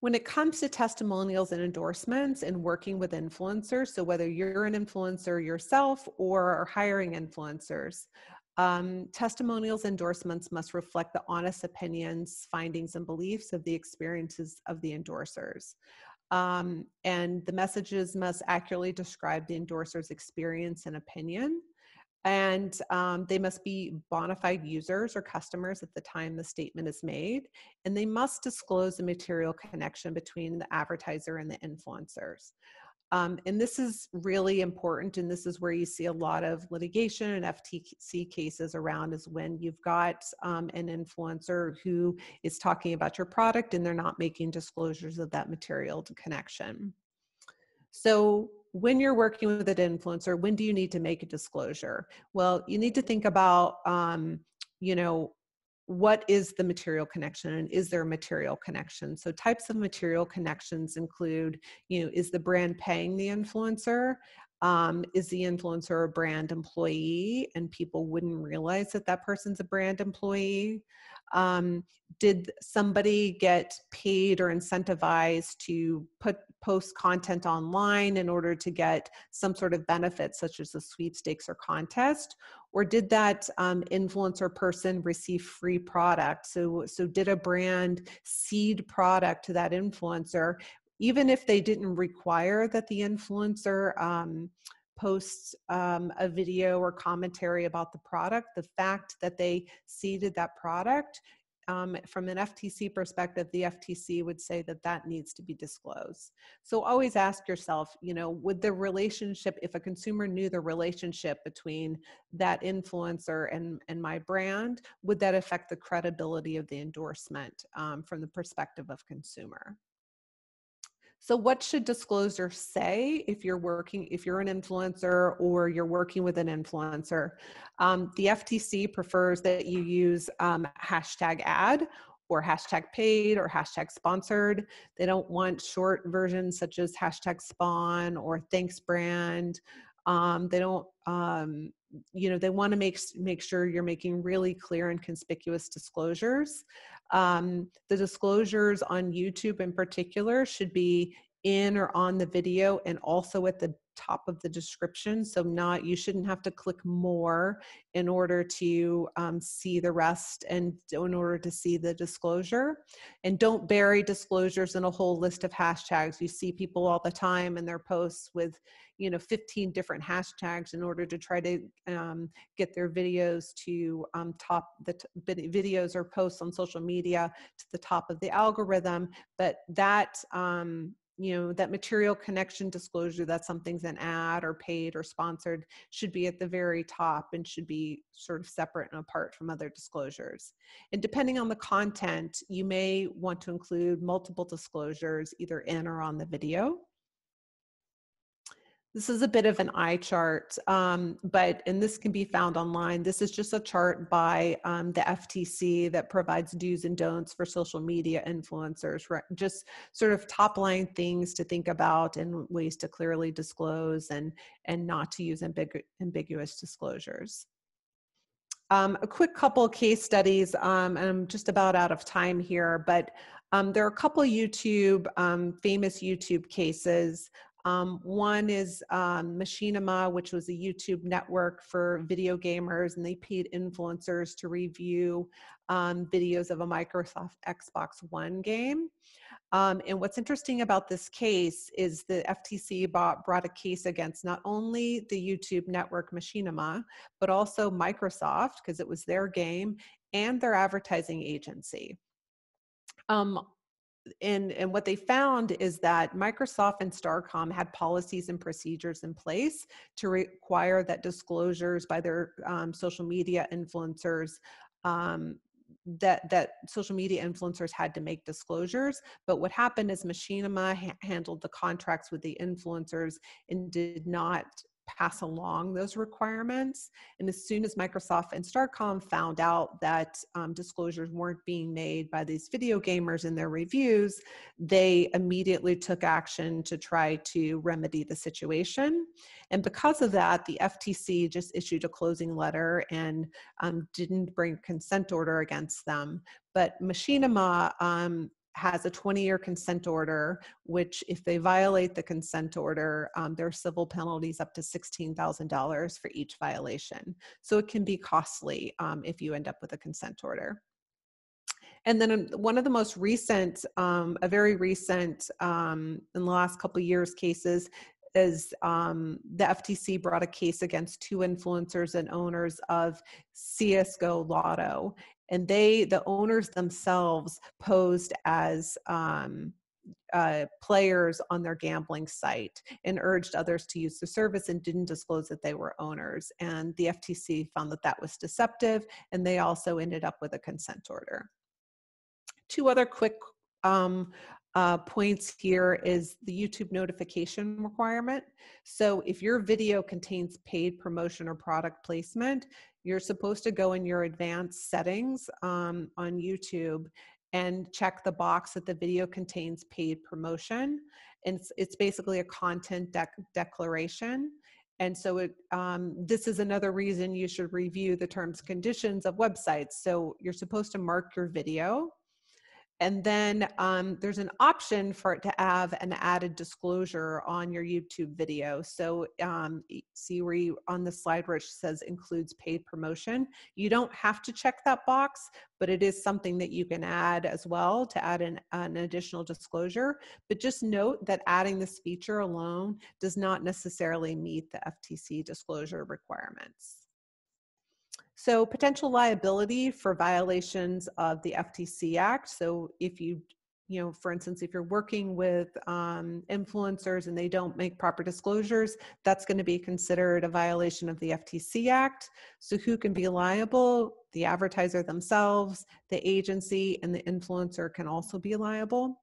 When it comes to testimonials and endorsements and working with influencers, so whether you're an influencer yourself or are hiring influencers, testimonials endorsements must reflect the honest opinions, findings, and beliefs of the experiences of the endorsers. And the messages must accurately describe the endorser's experience and opinion. And they must be bona fide users or customers at the time the statement is made. And they must disclose the material connection between the advertiser and the influencers. And this is really important, and this is where you see a lot of litigation and FTC cases around, is when you've got an influencer who is talking about your product and they're not making disclosures of that material to connection. So when you're working with an influencer, when do you need to make a disclosure? Well, you need to think about, what is the material connection, and is there a material connection? So types of material connections include, is the brand paying the influencer? Is the influencer a brand employee, and people wouldn't realize that that person's a brand employee? Did somebody get paid or incentivized to post content online in order to get some sort of benefit, such as a sweepstakes or contest? Or did that influencer person receive free product? So did a brand seed product to that influencer, even if they didn't require that the influencer posts a video or commentary about the product? The fact that they seeded that product, from an FTC perspective, the FTC would say that that needs to be disclosed. So always ask yourself, would the relationship, if a consumer knew the relationship between that influencer and my brand, would that affect the credibility of the endorsement from the perspective of consumer? So what should disclosure say if you're an influencer or you're working with an influencer? The FTC prefers that you use hashtag ad or hashtag paid or hashtag sponsored. They don't want short versions such as hashtag spawn or thanks brand. They don't, they want to make sure you're making really clear and conspicuous disclosures. The disclosures on YouTube in particular should be in or on the video and also at the top of the description. So you shouldn't have to click more in order to see the rest and in order to see the disclosure. And don't bury disclosures in a whole list of hashtags. You see people all the time in their posts with 15 different hashtags in order to try to get their videos to top the videos or posts on social media to the top of the algorithm. But that, that material connection disclosure that something's an ad or paid or sponsored should be at the very top and should be sort of separate and apart from other disclosures. And depending on the content, you may want to include multiple disclosures either in or on the video. This is a bit of an eye chart, and this can be found online. This is just a chart by the FTC that provides do's and don'ts for social media influencers, right? Just sort of top line things to think about and ways to clearly disclose and not to use ambiguous disclosures. A quick couple of case studies, and I'm just about out of time here, but there are a couple YouTube, famous YouTube cases. One is Machinima, which was a YouTube network for video gamers, and they paid influencers to review videos of a Microsoft Xbox One game. And what's interesting about this case is the FTC brought a case against not only the YouTube network Machinima, but also Microsoft, because it was their game, and their advertising agency. And what they found is that Microsoft and Starcom had policies and procedures in place to require that disclosures by their social media influencers, that social media influencers had to make disclosures. But what happened is Machinima handled the contracts with the influencers and did not pass along those requirements. And as soon as Microsoft and Starcom found out that disclosures weren't being made by these video gamers in their reviews, they immediately took action to try to remedy the situation. And because of that, the FTC just issued a closing letter and didn't bring consent order against them. But Machinima has a 20-year consent order, which if they violate the consent order, there are civil penalties up to $16,000 for each violation. So it can be costly if you end up with a consent order. And then one of the most recent, in the last couple of years cases, is the FTC brought a case against two influencers and owners of CSGO Lotto. And the owners themselves posed as players on their gambling site and urged others to use the service and didn't disclose that they were owners. And the FTC found that that was deceptive, and they also ended up with a consent order. Two other quick points here is the YouTube notification requirement. So if your video contains paid promotion or product placement, You're supposed to go in your advanced settings on YouTube and check the box that the video contains paid promotion. And it's basically a content declaration. And so it, this is another reason you should review the terms and conditions of websites. So you're supposed to mark your video. And then there's an option for it to have an added disclosure on your YouTube video. So see where you, on the slide where it says includes paid promotion. You don't have to check that box, but it is something that you can add as well to add an additional disclosure. But just note that adding this feature alone does not necessarily meet the FTC disclosure requirements. So potential liability for violations of the FTC Act. So if you, for instance, if you're working with influencers and they don't make proper disclosures, that's going to be considered a violation of the FTC Act. So who can be liable? The advertiser themselves, the agency, and the influencer can also be liable.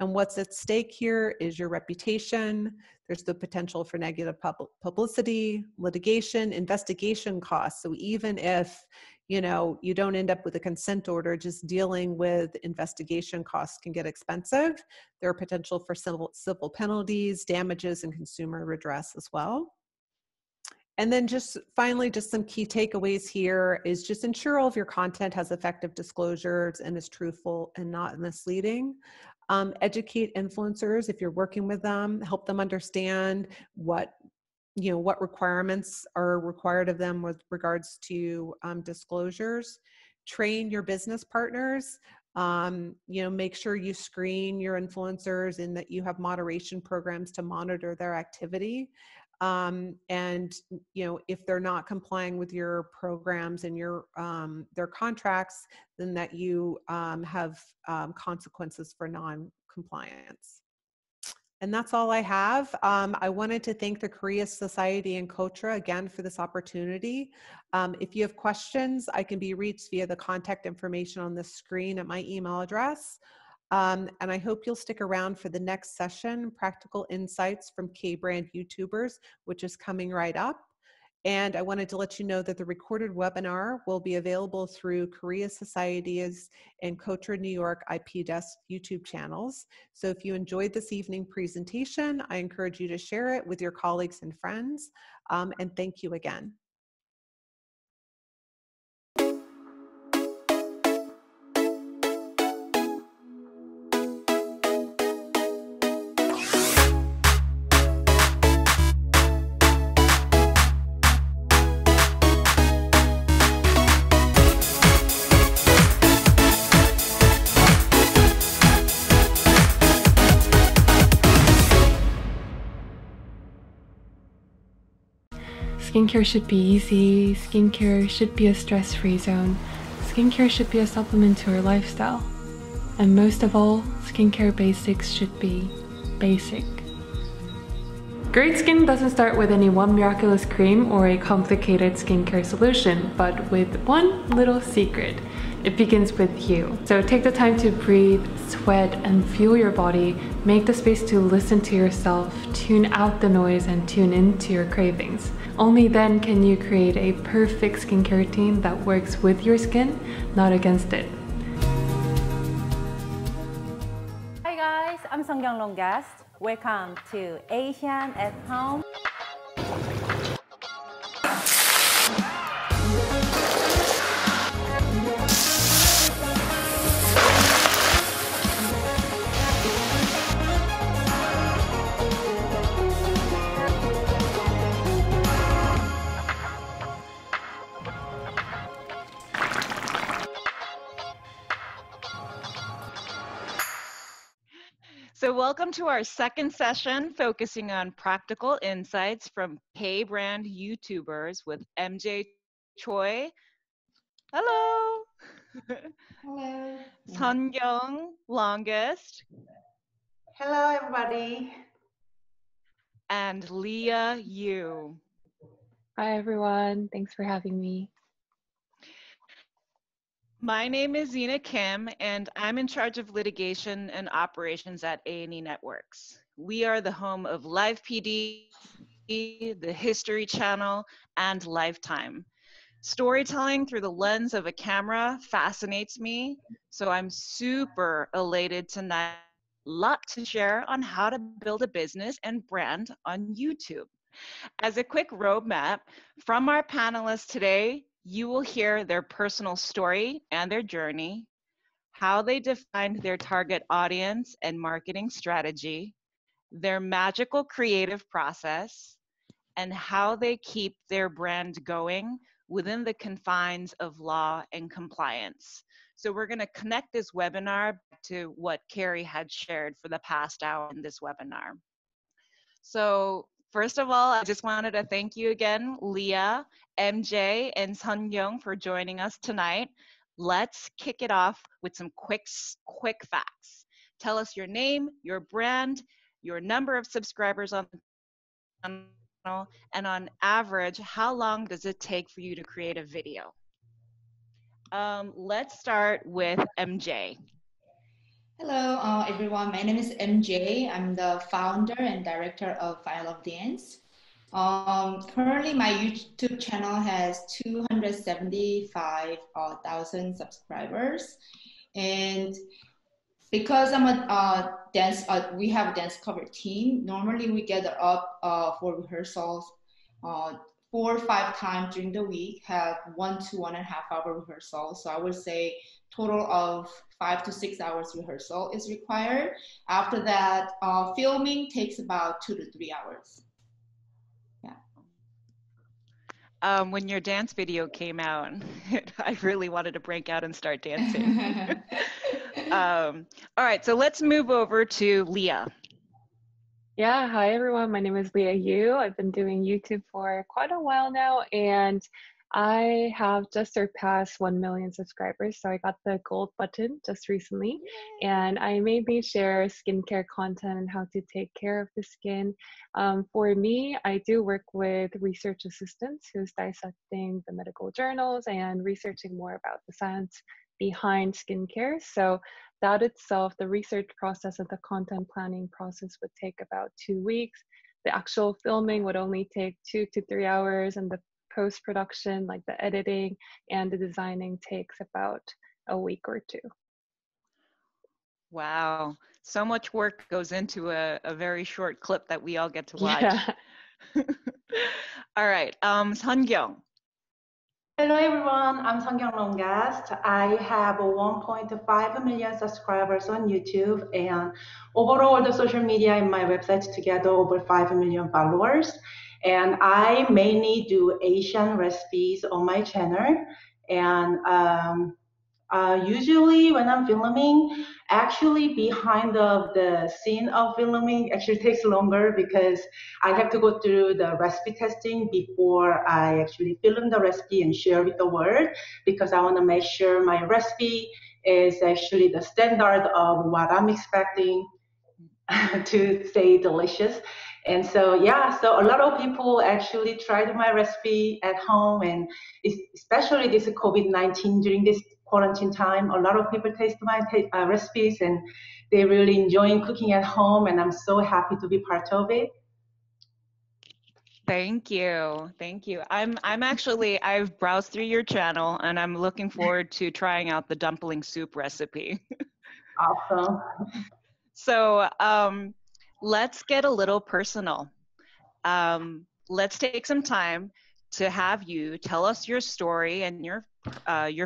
And what's at stake here is your reputation. There's the potential for negative publicity, litigation, investigation costs. So even if, you don't end up with a consent order, just dealing with investigation costs can get expensive. There are potential for civil penalties, damages, and consumer redress as well. And then just finally, just some key takeaways here is just ensure all of your content has effective disclosures and is truthful and not misleading. Educate influencers if you're working with them, help them understand what requirements are required of them with regards to disclosures. Train your business partners. Make sure you screen your influencers and that you have moderation programs to monitor their activity. If they're not complying with your programs and your, their contracts, then that you have consequences for non-compliance. And that's all I have. I wanted to thank the Korea Society and KOTRA again for this opportunity. If you have questions, I can be reached via the contact information on the screen at my email address. And I hope you'll stick around for the next session, Practical Insights from K-Brand YouTubers, which is coming right up. And I wanted to let you know that the recorded webinar will be available through Korea Society's and KOTRA New York IP Desk YouTube channels. So if you enjoyed this evening presentation, I encourage you to share it with your colleagues and friends. And thank you again. Skincare should be easy. Skincare should be a stress-free zone. Skincare should be a supplement to our lifestyle. And most of all, skincare basics should be basic. Great skin doesn't start with any one miraculous cream or a complicated skincare solution, but with one little secret. It begins with you. So take the time to breathe, sweat, and fuel your body. Make the space to listen to yourself, tune out the noise, and tune into your cravings. Only then can you create a perfect skincare routine that works with your skin, not against it. Hi guys, I'm Seonkyoung Longest. Welcome to Asian at Home. So welcome to our second session focusing on practical insights from K-Brand YouTubers with MJ Choi. Hello. Hello. Seonkyoung Longest. Hello everybody. And Liah Yoo. Hi everyone. Thanks for having me. My name is Zena Kim, and I'm in charge of litigation and operations at A&E Networks. We are the home of Live PD, the History Channel, and Lifetime. Storytelling through the lens of a camera fascinates me, so I'm super elated tonight. Lot to share on how to build a business and brand on YouTube. As a quick roadmap, from our panelists today, you will hear their personal story and their journey, how they defined their target audience and marketing strategy, their magical creative process, and how they keep their brand going within the confines of law and compliance. So we're going to connect this webinar to what Keri had shared for the past hour in this webinar. So first of all, I just wanted to thank you again, Liah, MJ, and Seonkyoung for joining us tonight. Let's kick it off with some quick facts. Tell us your name, your brand, your number of subscribers on the channel, and on average, how long does it take for you to create a video? Let's start with MJ. Hello, everyone. My name is MJ. I'm the founder and director of I Love Dance. Currently, my YouTube channel has 275,000 subscribers, and because I'm a dance, we have a dance cover team. Normally, we gather up for rehearsals 4 or 5 times during the week, have 1 to 1.5 hour rehearsal. So I would say total of 5 to 6 hours rehearsal is required. After that, filming takes about 2 to 3 hours. Yeah. When your dance video came out, I really wanted to break out and start dancing. All right, so let's move over to Liah. Yeah, hi everyone. My name is Liah Yoo. I've been doing YouTube for quite a while now, and I have just surpassed 1 million subscribers. So I got the gold button just recently. Yay. And I mainly share skincare content and how to take care of the skin. For me, I do work with research assistants who's dissecting the medical journals and researching more about the science behind skincare. So that itself, the research process and the content planning process would take about 2 weeks. The actual filming would only take 2 to 3 hours, and the post-production, like the editing and the designing, takes about a week or two. Wow, so much work goes into a very short clip that we all get to watch. Yeah. All right, Seonkyoung. Hello everyone, I'm Seonkyoung Longest. I have 1.5 million subscribers on YouTube, and overall the social media and my website together over 5 million followers. And I mainly do Asian recipes on my channel. And usually when I'm filming, actually behind the scene of filming actually takes longer because I have to go through the recipe testing before I actually film the recipe and share with the world, because I want to make sure my recipe is actually the standard of what I'm expecting to stay delicious. And so, yeah, so a lot of people actually tried my recipe at home, and especially this COVID-19 during this quarantine time, a lot of people taste my recipes and they really enjoying cooking at home, and I'm so happy to be part of it. Thank you, thank you. I've browsed through your channel and I'm looking forward to trying out the dumpling soup recipe. Awesome. So let's get a little personal. Let's take some time to have you tell us your story and your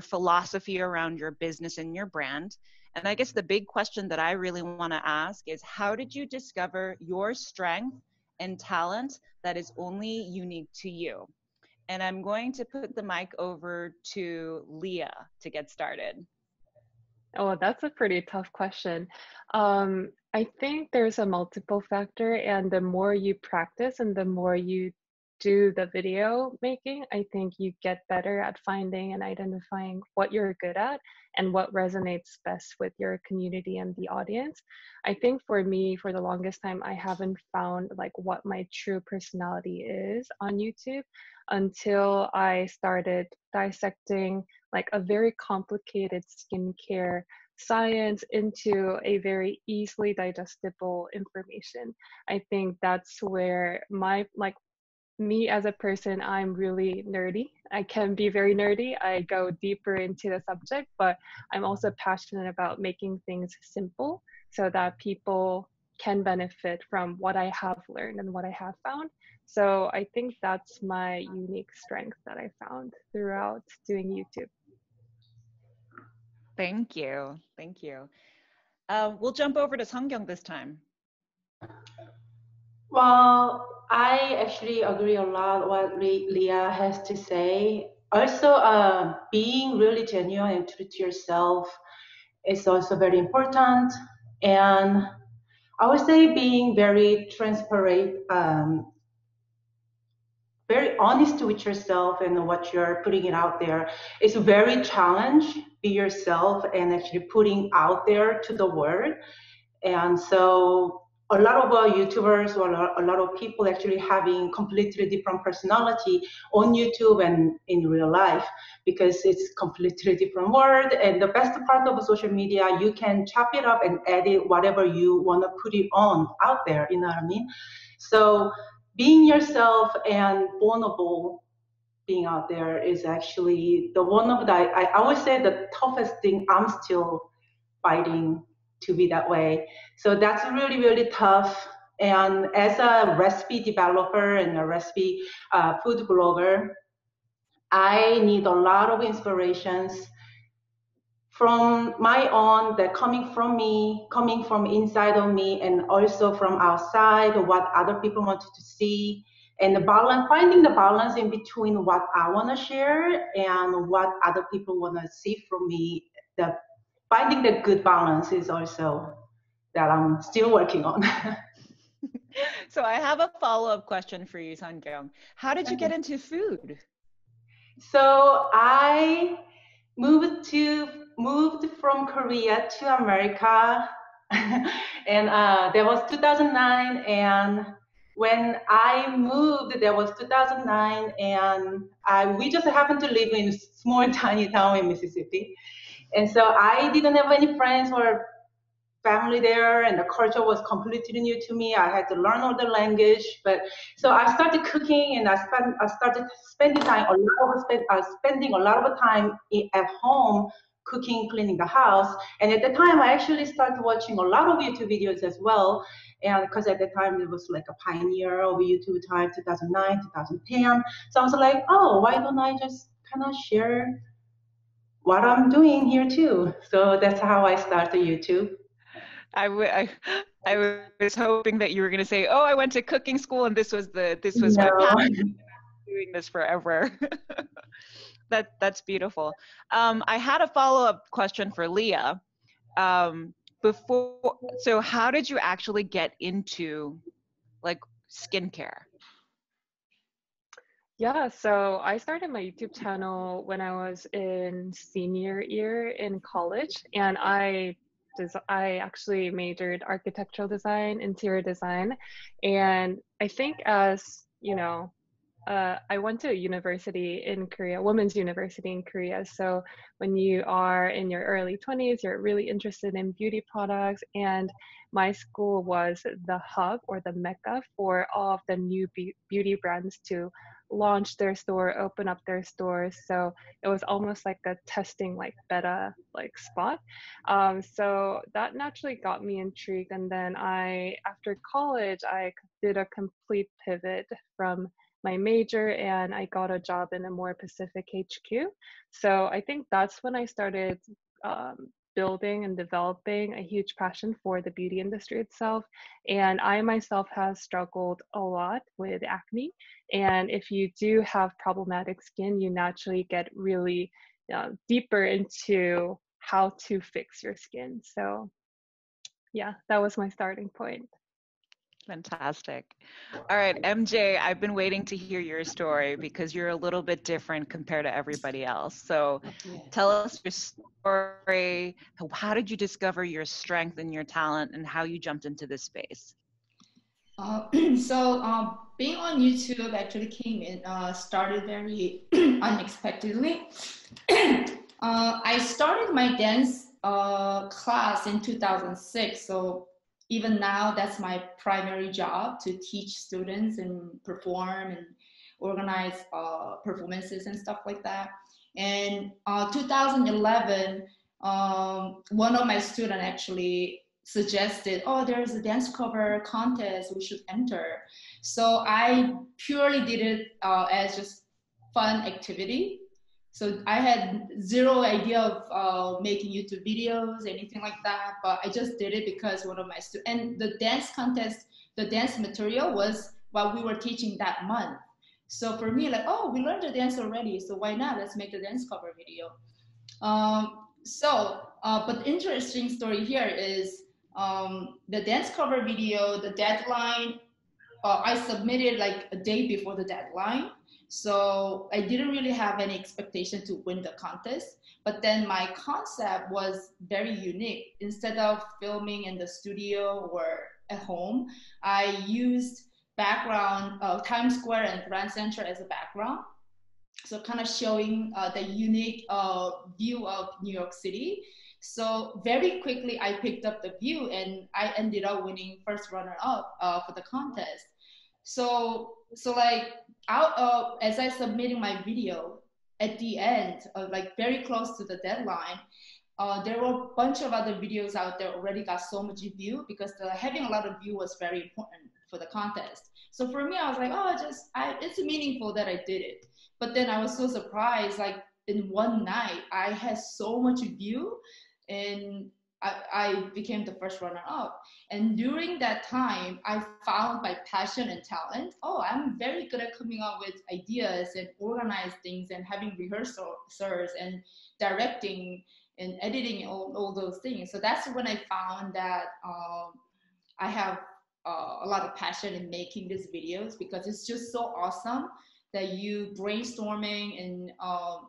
philosophy around your business and your brand. And I guess the big question that I really want to ask is, how did you discover your strength and talent that is only unique to you? And I'm going to put the mic over to Liah to get started. Oh, that's a pretty tough question. I think there's a multiple factor, and the more you practice and the more you do the video making, I think you get better at finding and identifying what you're good at and what resonates best with your community and the audience. I think for me, for the longest time, I haven't found like what my true personality is on YouTube until I started dissecting like a very complicated skincare science into a very easily digestible information. I think that's where my me as a person, I'm really nerdy. I can be very nerdy. I go deeper into the subject, but I'm also passionate about making things simple so that people can benefit from what I have learned and what I have found. So I think that's my unique strength that I found throughout doing YouTube. Thank you. Thank you. We'll jump over to Seongkyung this time. Well, I actually agree a lot what Liah has to say. Also, being really genuine and true to yourself is also very important. And I would say being very transparent, very honest with yourself and what you're putting it out there. It's a very challenge, be yourself and actually putting out there to the world. And so a lot of YouTubers or a lot of people actually having completely different personality on YouTube and in real life, because it's completely different world. And the best part of social media, you can chop it up and edit whatever you want to put it on out there, you know what I mean? So being yourself and vulnerable, being out there is actually the one of the, I would say the toughest thing. I'm still fighting to be that way. So that's really, really tough. And as a recipe developer and a recipe food blogger, I need a lot of inspirations from my own, that coming from me, coming from inside of me, and also from outside, what other people wanted to see, and the balance, finding the balance in between what I want to share and what other people want to see from me. The finding the good balance is also that I'm still working on. So I have a follow-up question for you, Seongkyung. How did you get into food? So I moved from Korea to America, and that was 2009. And when I moved, that was 2009, and we just happened to live in a small, tiny town in Mississippi. And so I didn't have any friends or family there, and the culture was completely new to me. I had to learn all the language, but so I started cooking, and I started spending a lot of time at home cooking, cleaning the house. And at the time, I actually started watching a lot of YouTube videos as well, and because at the time it was like a pioneer of YouTube time, 2009, 2010. So I was like, oh, why don't I just kind of share what I'm doing here too? So that's how I started YouTube. I was hoping that you were going to say, oh, I went to cooking school and this was no. What happened. I've been doing this forever. That's beautiful. I had a follow-up question for Liah. So how did you actually get into like skincare? Yeah, so I started my YouTube channel when I was in senior year in college, and I actually majored architectural design, interior design, and I think as, you know, I went to a university in Korea, women's university in Korea, so when you are in your early 20s, you're really interested in beauty products, and my school was the hub or the mecca for all of the new beauty brands to launch their store, open up their stores. So it was almost like a testing, like beta, like spot. So that naturally got me intrigued. And then after college, I did a complete pivot from my major, and I got a job in a more Pacific HQ. So I think that's when I started building and developing a huge passion for the beauty industry itself. And I myself have struggled a lot with acne. And if you do have problematic skin, you naturally get really deeper into how to fix your skin. So yeah, that was my starting point. Fantastic. All right, MJ, I've been waiting to hear your story because you're a little bit different compared to everybody else. So tell us your story. How did you discover your strength and your talent and how you jumped into this space? So being on YouTube actually came in, started very unexpectedly. I started my dance class in 2006. So even now, that's my primary job, to teach students and perform and organize performances and stuff like that. And 2011, one of my students actually suggested, oh, there's a dance cover contest, we should enter. So I purely did it as just fun activity. So I had zero idea of making YouTube videos, anything like that, but I just did it because one of my students, and the dance contest, the dance material was what we were teaching that month. So for me, like, oh, we learned the dance already, so why not? Let's make the dance cover video. But interesting story here is the dance cover video, the deadline, I submitted like a day before the deadline. So I didn't really have any expectation to win the contest, but then my concept was very unique. Instead of filming in the studio or at home, I used background, Times Square and Grand Central as a background. So kind of showing the unique view of New York City. So very quickly, I picked up the view and I ended up winning first runner-up for the contest. So like out of, as I submitted my video at the end, like very close to the deadline, there were a bunch of other videos out there already got so much view because having a lot of view was very important for the contest. So for me, I was like, oh, it's meaningful that I did it. But then I was so surprised, like in one night, I had so much view and I became the first runner-up. And during that time, I found my passion and talent. Oh, I'm very good at coming up with ideas and organize things and having rehearsals and directing and editing, all those things. So that's when I found that I have a lot of passion in making these videos because it's just so awesome that you brainstorming and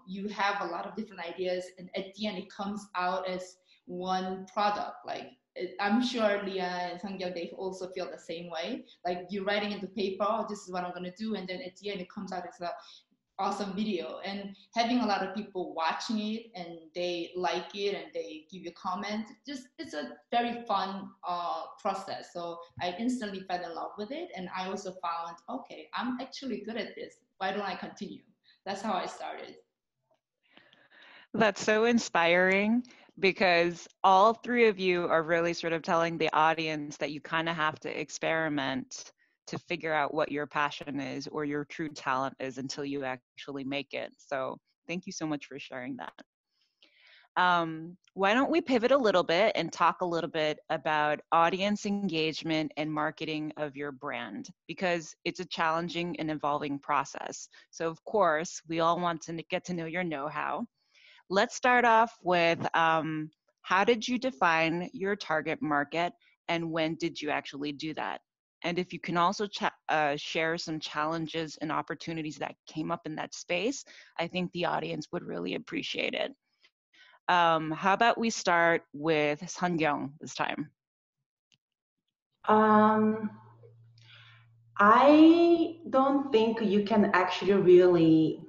you have a lot of different ideas and at the end it comes out as one product. Like I'm sure Liah and Seonkyoung, they also feel the same way. Like you're writing into paper, oh, this is what I'm gonna do, and then at the end it comes out as an awesome video. And having a lot of people watching it and they like it and they give you comments, just it's a very fun process. So I instantly fell in love with it, and I also found, okay, I'm actually good at this. Why don't I continue? That's how I started. That's so inspiring, because all three of you are really sort of telling the audience that you kind of have to experiment to figure out what your passion is or your true talent is until you actually make it. So thank you so much for sharing that. Why don't we pivot a little bit and talk a little bit about audience engagement and marketing of your brand, because it's a challenging and evolving process. So of course, we all want to get to know your know-how. Let's start off with how did you define your target market and when did you actually do that? And if you can also share some challenges and opportunities that came up in that space, I think the audience would really appreciate it. How about we start with Seonkyoung this time? I don't think you can actually really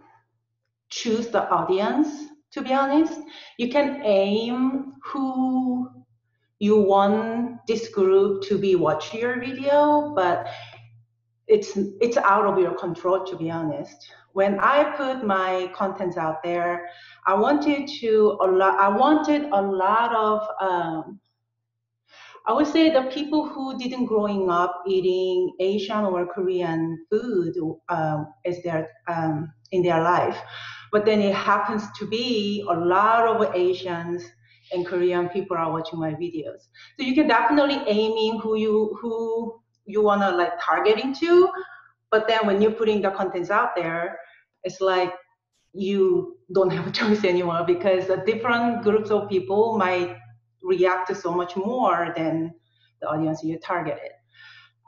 choose the audience, to be honest. You can aim who you want this group to be watching your video, but it's out of your control, to be honest. When I put my contents out there, I wanted a lot of I would say the people who didn't growing up eating Asian or Korean food as their in their life, but then it happens to be a lot of Asians and Korean people are watching my videos. So you can definitely aiming who you wanna like targeting to, but then when you're putting the contents out there, it's like you don't have a choice anymore because the different groups of people might react to so much more than the audience you targeted.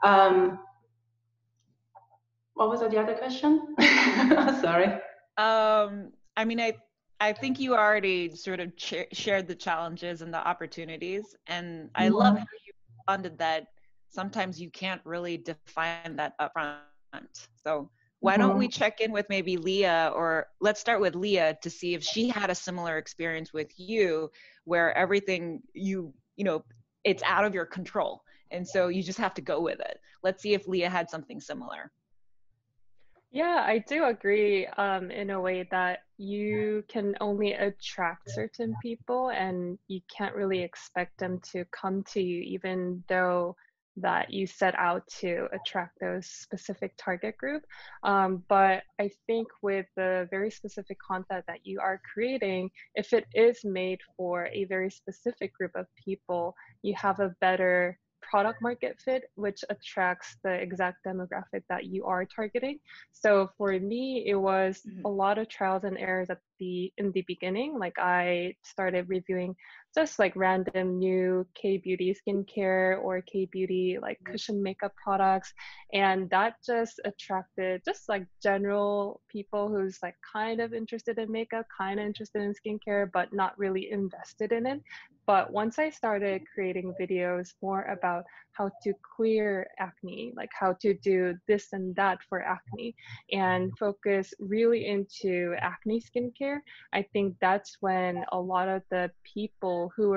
What was the other question? Sorry. I mean, I think you already sort of shared the challenges and the opportunities, and I love how you responded that sometimes you can't really define that upfront. So why don't we check in with maybe Liah, or let's start with Liah to see if she had a similar experience with you where everything you know, it's out of your control. And so you just have to go with it. Let's see if Liah had something similar. Yeah, I do agree in a way that you can only attract certain people and you can't really expect them to come to you, even though that you set out to attract those specific target group. But I think with the very specific content that you are creating, if it is made for a very specific group of people, you have a better product market fit, which attracts the exact demographic that you are targeting. So for me, it was a lot of trials and errors at in the beginning. Like I started reviewing just like random new K-beauty skincare or K-beauty like cushion makeup products, and that just attracted just like general people who's like kind of interested in makeup, kind of interested in skincare, but not really invested in it. But once I started creating videos more about how to clear acne, like how to do this and that for acne, and focus really into acne skincare, I think that's when a lot of the people who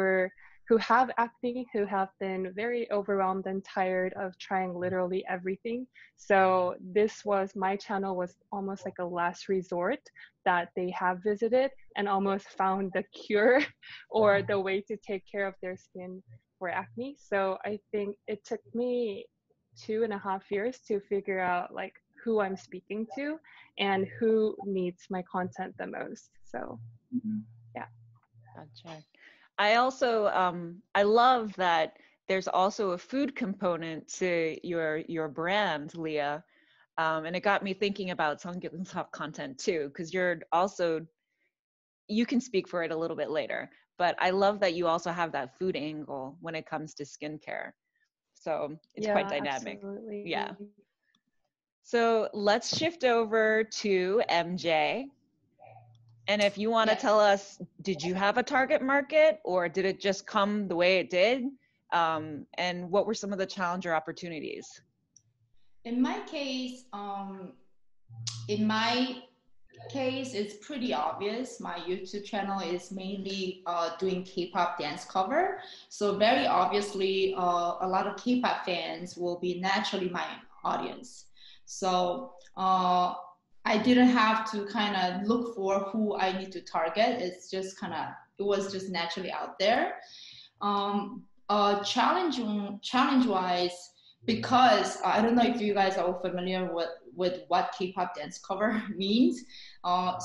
have acne, who have been very overwhelmed and tired of trying literally everything. So this was, my channel was almost like a last resort that they have visited and almost found the cure or the way to take care of their skin for acne. So I think it took me 2.5 years to figure out like who I'm speaking to and who needs my content the most. So yeah. Gotcha. I also, I love that there's also a food component to your brand, Liah. And it got me thinking about Seongkyung's content too, because you're also, you can speak for it a little bit later, but I love that you also have that food angle when it comes to skincare. So it's quite dynamic. Absolutely. Yeah. So let's shift over to MJ. And if you want to tell us, did you have a target market or did it just come the way it did? And what were some of the challenger opportunities? In my case, it's pretty obvious. My YouTube channel is mainly doing K-pop dance cover. So very obviously, a lot of K-pop fans will be naturally my audience. So I didn't have to kind of look for who I need to target. It's just kind of, it was just naturally out there. Challenge-wise, because I don't know if you guys are familiar with what K-pop dance cover means.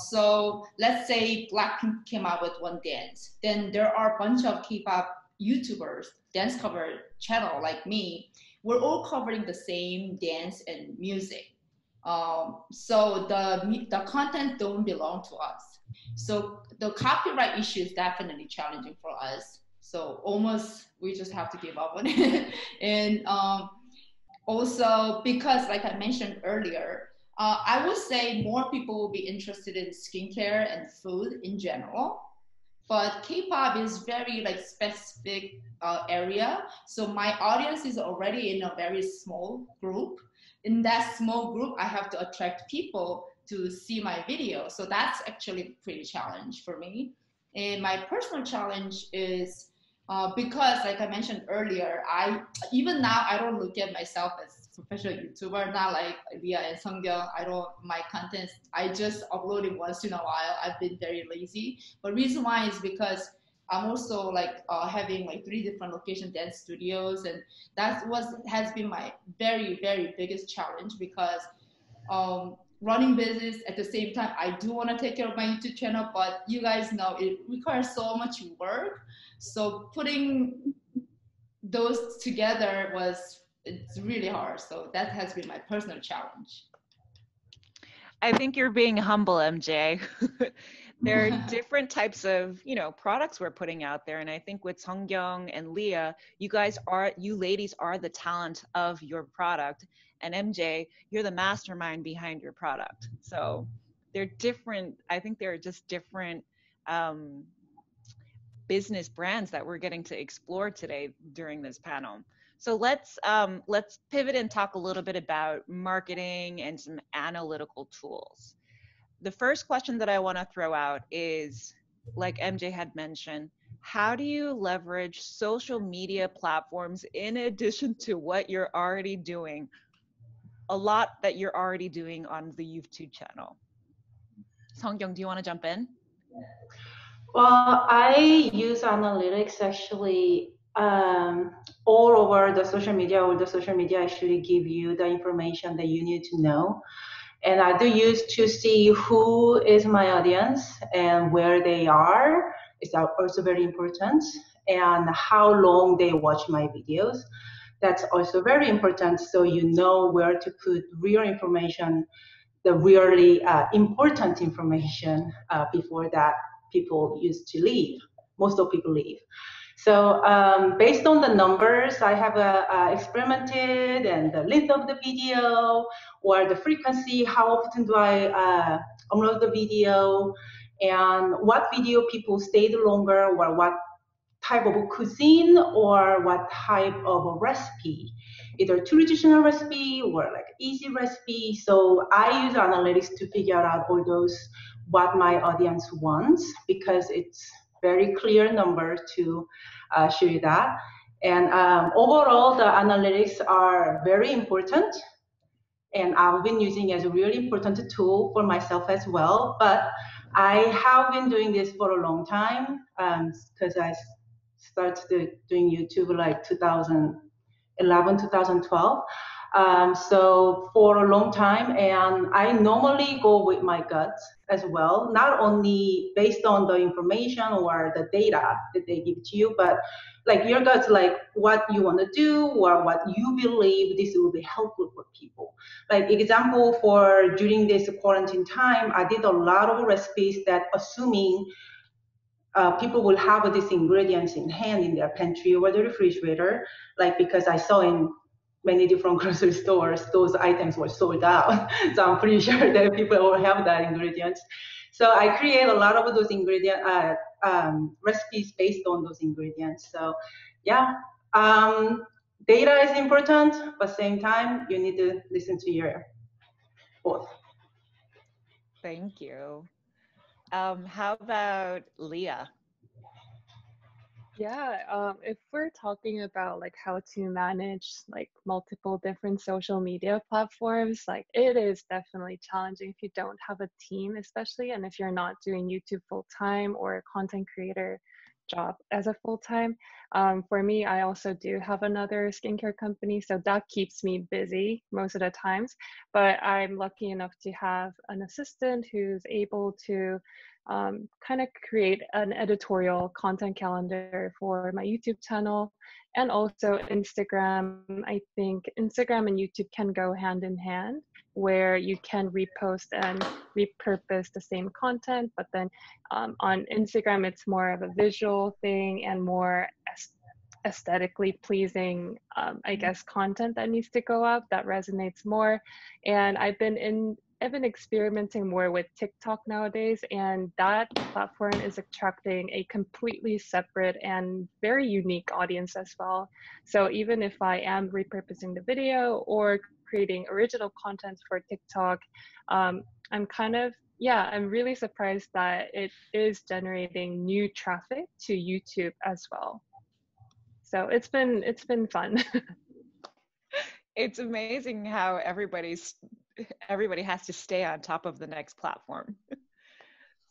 So let's say Blackpink came out with one dance. Then there are a bunch of K-pop YouTubers, dance cover channel like me. We're all covering the same dance and music. So the content don't belong to us. So the copyright issue is definitely challenging for us. So almost we just have to give up on it. And also because like I mentioned earlier, I would say more people will be interested in skincare and food in general, but K-pop is very like specific area. So my audience is already in a very small group. In that small group, I have to attract people to see my video. So that's actually pretty challenge for me. And my personal challenge is because like I mentioned earlier, even now I don't look at myself as a professional YouTuber, not like Liah and Seongkyung. My contents, I just upload it once in a while. I've been very lazy. But reason why is because I'm also like having like 3 different location dance studios, and that has been my very, very biggest challenge because running business at the same time, I do want to take care of my YouTube channel, but you guys know it requires so much work. So putting those together it's really hard. So that has been my personal challenge. I think you're being humble, MJ. There are different types of, products we're putting out there. And I think with Seongkyung and Liah, you ladies are the talent of your product. And MJ, you're the mastermind behind your product. So they're different. I think there are just different business brands that we're getting to explore today during this panel. So let's pivot and talk a little bit about marketing and some analytical tools. The first question that I want to throw out is, like MJ had mentioned, how do you leverage social media platforms in addition to what you're already doing a lot that you're already doing on the YouTube channel. Seonkyoung, do you want to jump in? Well, I use analytics actually all over the social media, or the social media actually give you the information that you need to know. And I do use to see who is my audience and where they are. It's also very important. And how long they watch my videos. That's also very important, so you know where to put real information, the really important information before that people used to leave. Most of people leave. So based on the numbers, I have experimented and the length of the video or the frequency, how often do I upload the video, and what video people stayed longer, or what type of cuisine or what type of a recipe, either traditional recipe or like easy recipe. So I use analytics to figure out all those, what my audience wants, because it's very clear number to show you that. And overall, the analytics are very important. And I've been using it as a really important tool for myself as well. But I have been doing this for a long time because I started doing YouTube like 2011, 2012. So for a long time, and I normally go with my gut as well, not only based on the information or the data that they give to you, but like your gut's like what you want to do or what you believe this will be helpful for people. Like example, for during this quarantine time, I did a lot of recipes that assuming people will have these ingredients in hand in their pantry or the refrigerator, like because I saw in many different grocery stores, those items were sold out. So I'm pretty sure that people will have that ingredients. So I create a lot of those ingredient recipes based on those ingredients. So yeah, data is important, but same time, you need to listen to your both. Thank you. How about Liah? Yeah, if we're talking about like how to manage like multiple different social media platforms, like it is definitely challenging if you don't have a team, especially, and if you're not doing YouTube full-time or a content creator job as a full-time. For me, I also do have another skincare company, so that keeps me busy most of the times, but I'm lucky enough to have an assistant who's able to kind of create an editorial content calendar for my YouTube channel and also Instagram. I think Instagram and YouTube can go hand in hand, where you can repost and repurpose the same content, but then on Instagram, it's more of a visual thing and more aesthetically pleasing, I guess, content that needs to go up that resonates more. And I've been experimenting more with TikTok nowadays, and that platform is attracting a completely separate and very unique audience as well. So even if I am repurposing the video or creating original content for TikTok, I'm really surprised that it is generating new traffic to YouTube as well. So it's been fun. It's amazing how everybody has to stay on top of the next platform.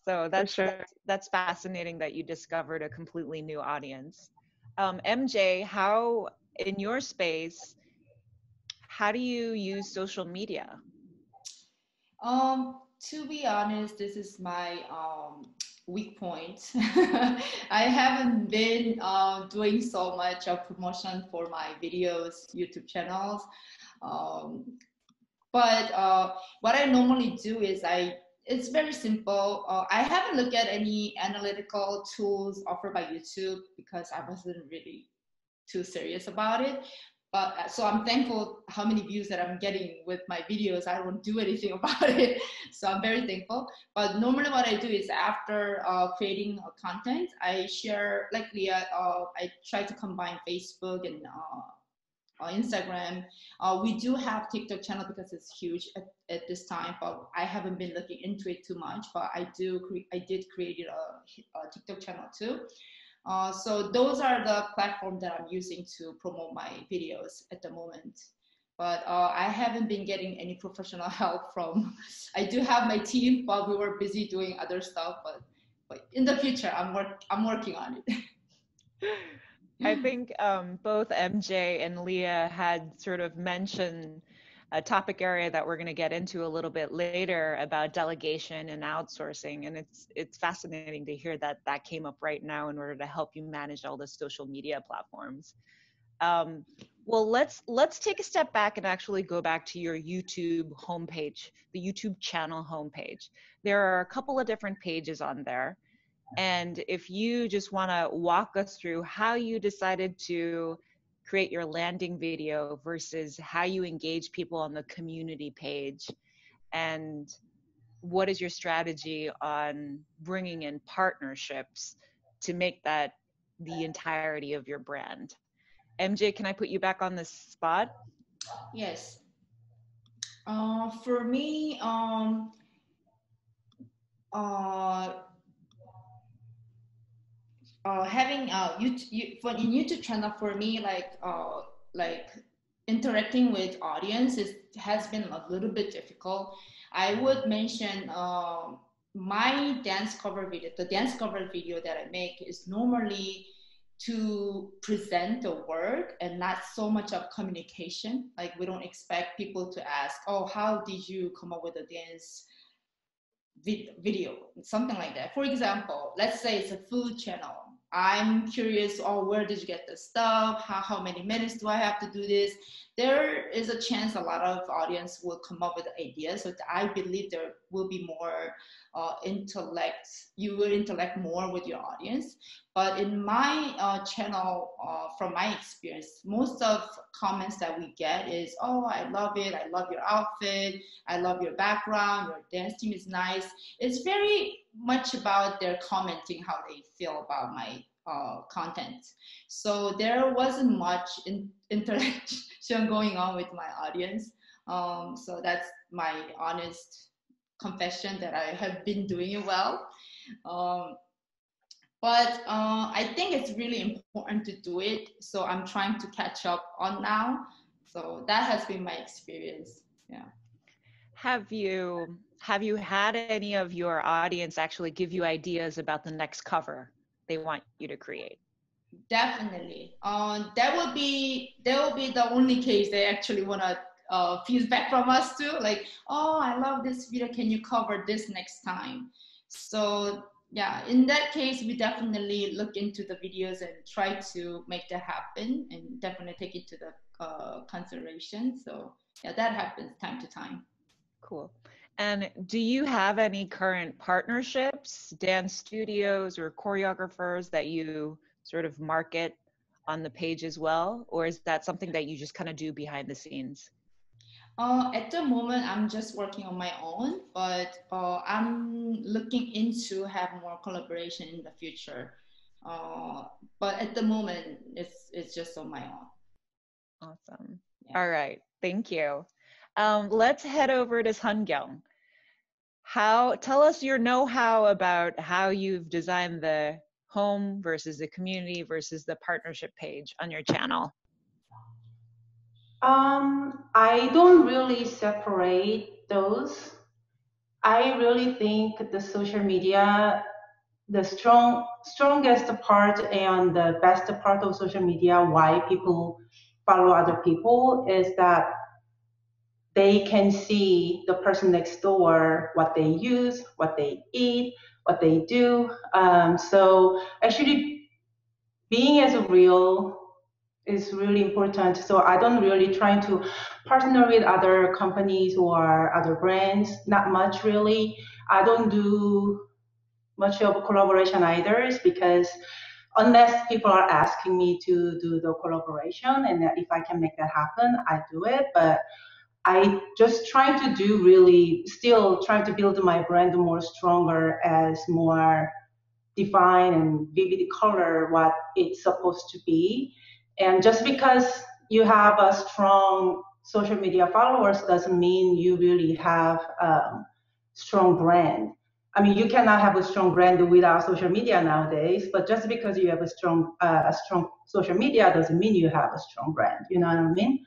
So that's fascinating that you discovered a completely new audience. MJ, how in your space, how do you use social media? To be honest, this is my weak point. I haven't been doing so much of promotion for my videos, YouTube channels. But what I normally do is it's very simple. I haven't looked at any analytical tools offered by YouTube because I wasn't really too serious about it. But so I'm thankful how many views that I'm getting with my videos. I don't do anything about it. So I'm very thankful. But normally what I do is after creating content, I share, like Liah, I try to combine Facebook and Instagram. We do have TikTok channel because it's huge at this time, but I haven't been looking into it too much, but I did create a TikTok channel too. So those are the platforms that I'm using to promote my videos at the moment. But I haven't been getting any professional help from, I do have my team, but we were busy doing other stuff. But in the future, I'm working on it. I think both MJ and Liah had sort of mentioned a topic area that we're going to get into a little bit later about delegation and outsourcing. And it's fascinating to hear that that came up right now in order to help you manage all the social media platforms. Well, let's take a step back and actually go back to your YouTube homepage, the YouTube channel homepage. There are a couple of different pages on there. And if you just want to walk us through how you decided to create your landing video versus how you engage people on the community page, and what is your strategy on bringing in partnerships to make that the entirety of your brand? MJ, can I put you back on the spot? Yes. For me, having in YouTube channel for me, like interacting with audience has been a little bit difficult. I would mention my dance cover video. The dance cover video that I make is normally to present the work and not so much of communication. Like, we don't expect people to ask, oh, how did you come up with a dance video, something like that. For example, let's say it's a food channel. I'm curious, oh, where did you get the stuff? How many minutes do I have to do this? There is a chance a lot of audience will come up with ideas, so I believe there will be more intellect. You will interact more with your audience. But in my channel, from my experience, most of comments that we get is, oh, I love it. I love your outfit. I love your background. Your dance team is nice. It's very much about their commenting how they feel about my content. So there wasn't much interaction going on with my audience. So that's my honest confession that I have been doing it well. But I think it's really important to do it. So I'm trying to catch up on now. So that has been my experience. Yeah. Have you had any of your audience actually give you ideas about the next cover they want you to create? Definitely. That will be the only case they actually want to feedback from us too. Like, oh, I love this video. Can you cover this next time? So yeah, in that case, we definitely look into the videos and try to make that happen, and definitely take it to the consideration. So yeah, that happens time to time. Cool. And do you have any current partnerships, dance studios or choreographers that you sort of market on the page as well? Or is that something that you just kind of do behind the scenes? At the moment, I'm just working on my own, but I'm looking into have more collaboration in the future. But at the moment, it's just on my own. Awesome. Yeah. All right. Thank you. Let's head over to Seonkyoung. Tell us your know-how about how you've designed the home versus the community versus the partnership page on your channel. I don't really separate those. I really think the social media, the strongest part and the best part of social media, why people follow other people, is that they can see the person next door, what they use, what they eat, what they do. So actually being as real is really important. So I don't really try to partner with other companies or other brands, not much really. I don't do much of collaboration either, because unless people are asking me to do the collaboration, and if I can make that happen, I do it. But I just try to do really, still trying to build my brand more stronger as more defined and vivid color what it's supposed to be. And just because you have a strong social media followers doesn't mean you really have a strong brand. I mean, you cannot have a strong brand without social media nowadays, but just because you have a strong social media doesn't mean you have a strong brand, you know what I mean?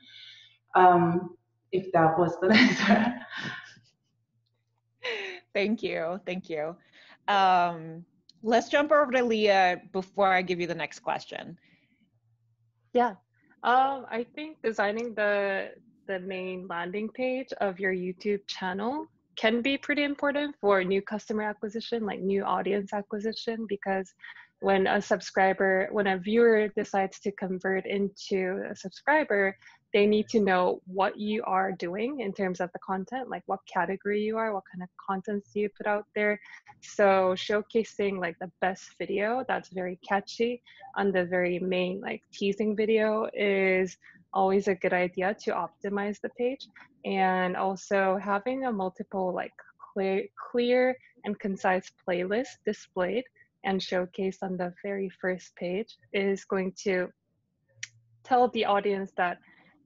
if that was the answer. Thank you. Thank you. Let's jump over to Leah before I give you the next question. Yeah. I think designing the main landing page of your YouTube channel can be pretty important for new customer acquisition, like new audience acquisition, because when a viewer decides to convert into a subscriber, they need to know what you are doing in terms of the content, like what category you are, what kind of contents you put out there. So showcasing like the best video that's very catchy on the very main like teasing video is always a good idea to optimize the page. And also having a multiple like clear and concise playlist displayed and showcased on the very first page is going to tell the audience that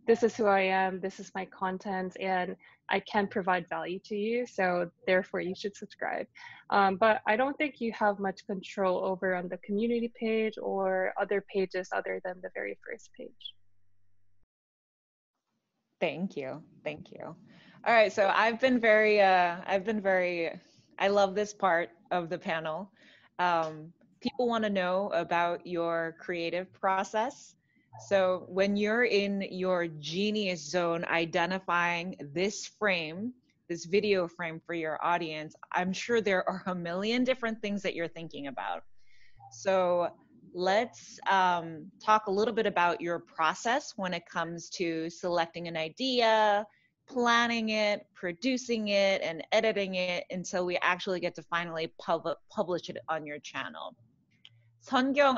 this is who I am, this is my content, and I can provide value to you, so therefore you should subscribe. But I don't think you have much control over on the community page or other pages other than the very first page. Thank you, thank you. All right, so I love this part of the panel. People wanna know about your creative process. So when you're in your genius zone, identifying this frame, this video frame for your audience, I'm sure there are a million different things that you're thinking about. So let's talk a little bit about your process when it comes to selecting an idea, planning it, producing it, and editing it until we actually get to finally publish it on your channel. Seonkyung,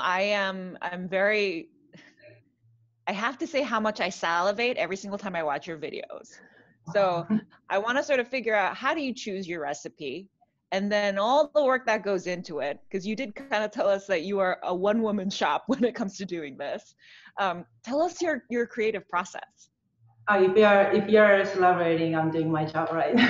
I have to say how much I salivate every single time I watch your videos. So I want to sort of figure out, how do you choose your recipe? And then all the work that goes into it, because you did kind of tell us that you are a one-woman shop when it comes to doing this. Tell us your creative process. If you're celebrating, I'm doing my job right.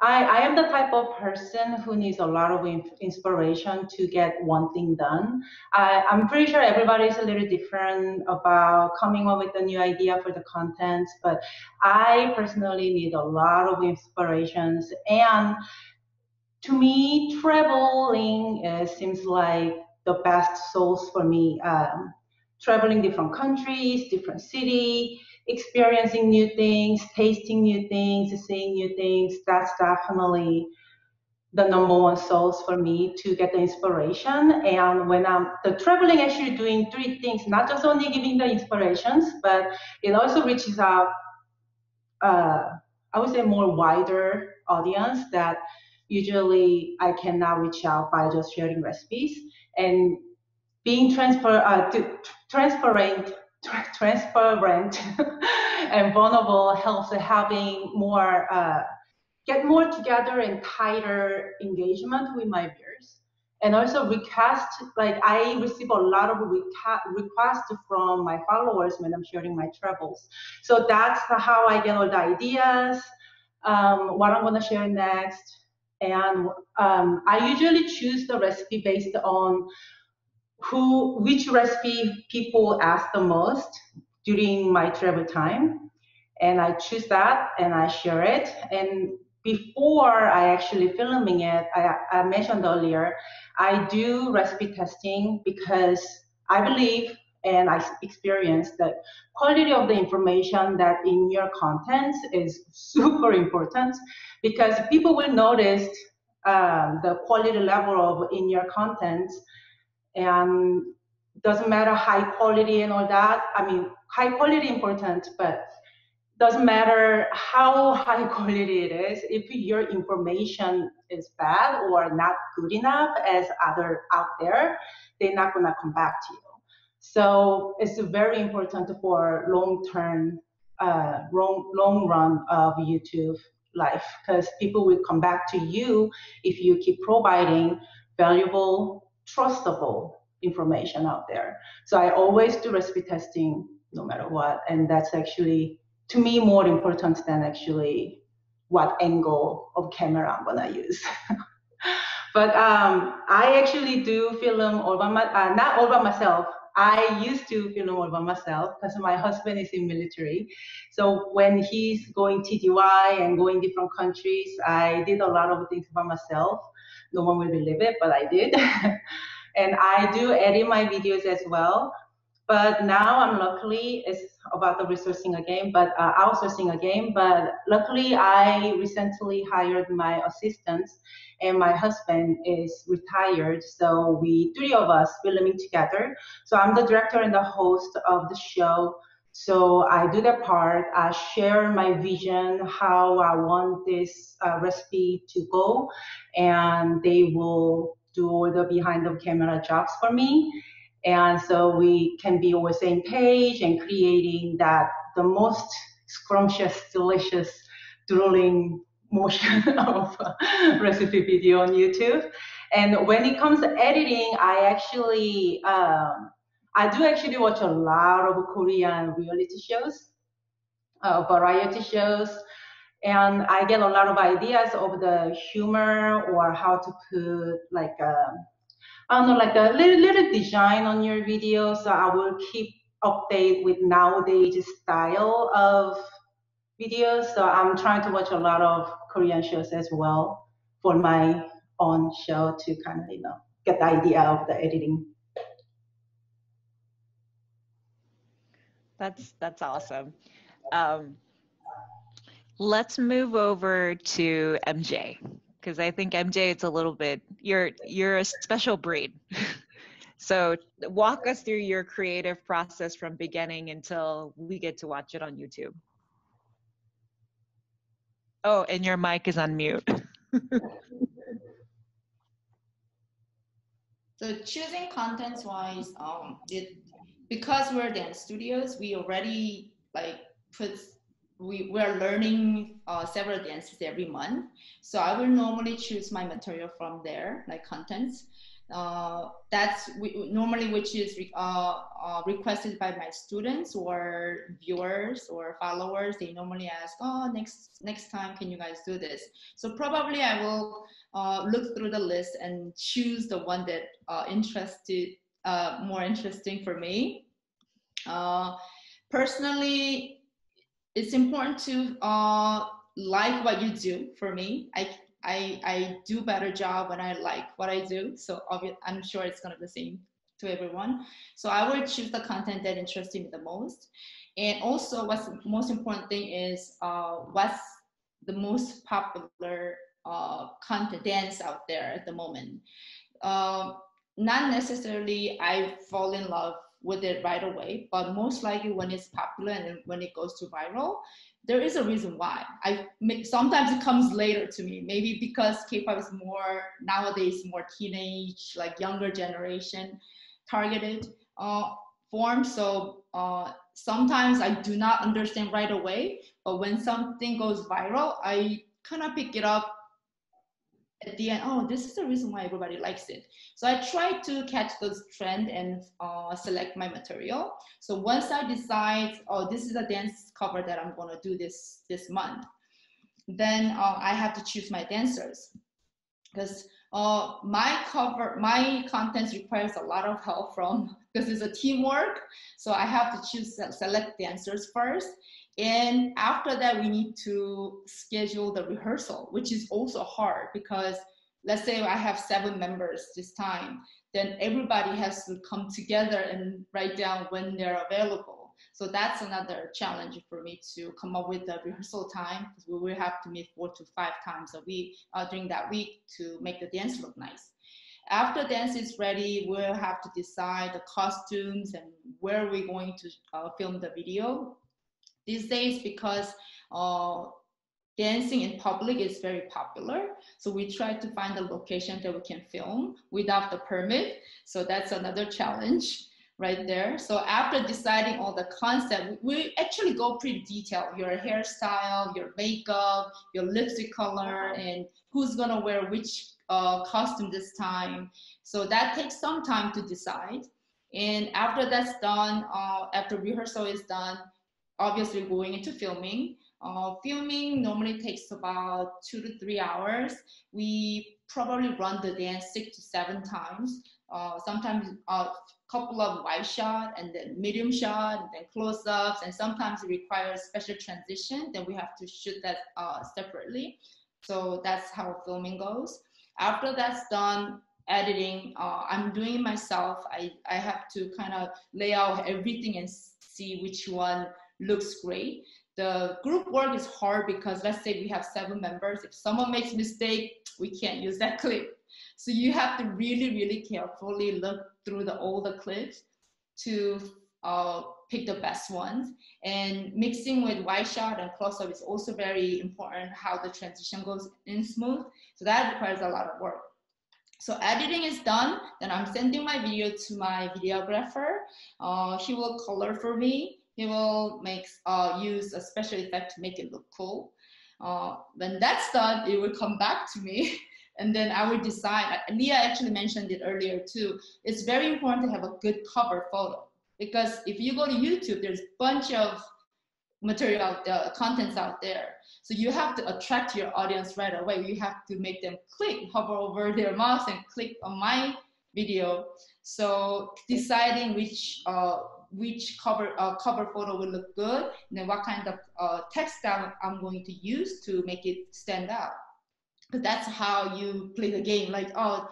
I am the type of person who needs a lot of inspiration to get one thing done. I'm pretty sure everybody's a little different about coming up with a new idea for the contents, but I personally need a lot of inspirations. And to me, traveling seems like the best source for me. Traveling different countries, different cities, experiencing new things, tasting new things, seeing new things, that's definitely the #1 source for me to get the inspiration. And when I'm traveling, actually doing three things, not just only giving the inspirations, but it also reaches out, I would say, more wider audience that usually I cannot reach out by just sharing recipes. And being transparent and vulnerable helps having more, get more together and tighter engagement with my viewers. And also requests, like I receive a lot of requests from my followers when I'm sharing my travels. So that's how I get all the ideas, what I'm gonna share next. And I usually choose the recipe based on which recipe people ask the most during my travel time, and I choose that and I share it. And before I actually filming it, I mentioned earlier, I do recipe testing because I believe and I experience that quality of the information that in your contents is super important, because people will notice the quality level of in your contents. And doesn't matter high quality and all that. I mean, high quality important, but doesn't matter how high quality it is. If your information is bad or not good enough as others out there, they're not gonna come back to you. So it's very important for long run of YouTube life, because people will come back to you if you keep providing valuable, trustable information out there. So I always do recipe testing no matter what, and that's actually, to me, more important than actually what angle of camera I'm gonna use. But I actually do film all by myself. I used to feel more about myself because my husband is in military. So when he's going TDY and going different countries, I did a lot of things about myself. No one will believe it, but I did. And I do edit my videos as well. But now I'm luckily, it's about the resourcing again, but outsourcing again. But luckily, I recently hired my assistants, and my husband is retired. So we, three of us, filming together. So I'm the director and the host of the show. So I do that part. I share my vision, how I want this recipe to go, and they will do all the behind the camera jobs for me. And so we can be on the same page and creating that the most scrumptious, delicious, drooling motion of recipe video on YouTube. And when it comes to editing, I do actually watch a lot of Korean reality shows, variety shows, and I get a lot of ideas of the humor or how to put like a little design on your video. So I will keep update with nowadays style of videos. So I'm trying to watch a lot of Korean shows as well for my own show to kind of, you know, get the idea of the editing. That's awesome. Let's move over to MJ. Because I think MJ, it's a little bit, you're a special breed. So walk us through your creative process from beginning until we get to watch it on YouTube. Oh, and your mic is on mute. So choosing contents wise, because we're dance studios, we already like put. We're learning several dances every month. So I will normally choose my material from there, like contents. Which is requested by my students or viewers or followers. They normally ask, oh, next time, can you guys do this? So probably I will look through the list and choose the one that more interesting for me. Personally, it's important to like what you do. For me, I do better job when I like what I do. So I'm sure it's gonna be the same to everyone. So I will choose the content that interests me the most. And also what's the most important thing is what's the most popular content dance out there at the moment. Not necessarily I fall in love with it right away, but most likely when it's popular and when it goes to viral, there is a reason why. Sometimes it comes later to me, maybe because K-pop is more nowadays more teenage, like younger generation targeted form. So sometimes I do not understand right away, but when something goes viral, I kind of pick it up at the end. Oh, this is the reason why everybody likes it. So I try to catch those trends and select my material. So once I decide, oh, this is a dance cover that I'm gonna do this month, then I have to choose my dancers, because my content requires a lot of help from, because it's a teamwork. So I have to select dancers first. And after that, we need to schedule the rehearsal, which is also hard, because let's say I have 7 members this time, then everybody has to come together and write down when they're available. So that's another challenge for me to come up with the rehearsal time, because we will have to meet 4 to 5 times a week during that week to make the dance look nice. After dance is ready, we'll have to decide the costumes and where we're going to film the video. These days, because dancing in public is very popular, so we try to find a location that we can film without the permit. So that's another challenge right there. So after deciding all the concept, we actually go pretty detailed. Your hairstyle, your makeup, your lipstick color, and who's gonna wear which costume this time. So that takes some time to decide. And after that's done, after rehearsal is done, obviously going into filming. Filming normally takes about 2 to 3 hours. We probably run the dance 6 to 7 times. Sometimes couple of wide shot and then medium shot and then close-ups, and sometimes it requires special transition, then we have to shoot that separately. So that's how filming goes. After that's done, editing, I'm doing it myself. I have to kind of lay out everything and see which one looks great. The group work is hard because let's say we have 7 members. If someone makes a mistake, we can't use that clip. So you have to really, really carefully look through all the clips to pick the best ones. And mixing with wide shot and close-up is also very important, how the transition goes in smooth. So that requires a lot of work. So editing is done, then I'm sending my video to my videographer. He will color for me. He will make, use a special effect to make it look cool. When that's done, it will come back to me. And then I would decide, Leah actually mentioned it earlier too, it's very important to have a good cover photo. Because if you go to YouTube, there's a bunch of material out there, contents out there. So you have to attract your audience right away. You have to make them click, hover over their mouse and click on my video. So deciding which cover photo will look good, and then what kind of text I'm going to use to make it stand out. Because that's how you play the game. Like, oh,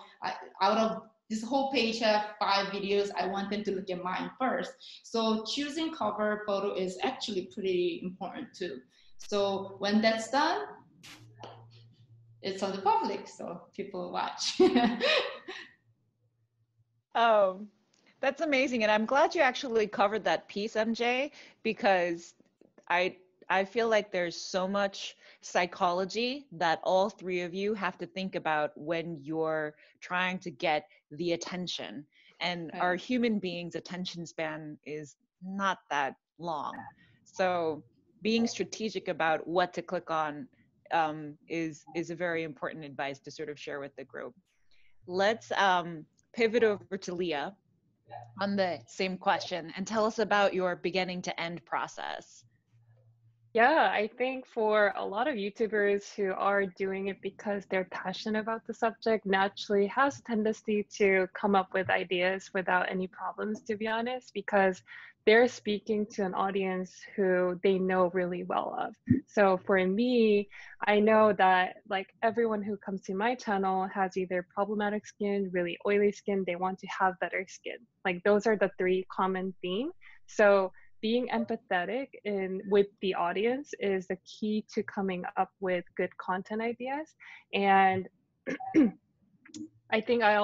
out of this whole page have 5 videos, I want them to look at mine first. So choosing cover photo is actually pretty important too. So when that's done, it's on the public, so people watch. Oh, that's amazing. And I'm glad you actually covered that piece, MJ, because I feel like there's so much psychology that all 3 of you have to think about when you're trying to get the attention. And okay, our human beings' attention span is not that long. So being strategic about what to click on is a very important advice to sort of share with the group. Let's pivot over to Leah on the same question and tell us about your beginning to end process. Yeah, I think for a lot of YouTubers who are doing it because they're passionate about the subject, naturally has a tendency to come up with ideas without any problems, to be honest, because they're speaking to an audience who they know really well of. So for me, I know that like everyone who comes to my channel has either problematic skin, really oily skin, they want to have better skin. Like those are the 3 common themes. So being empathetic with the audience is the key to coming up with good content ideas. And I think I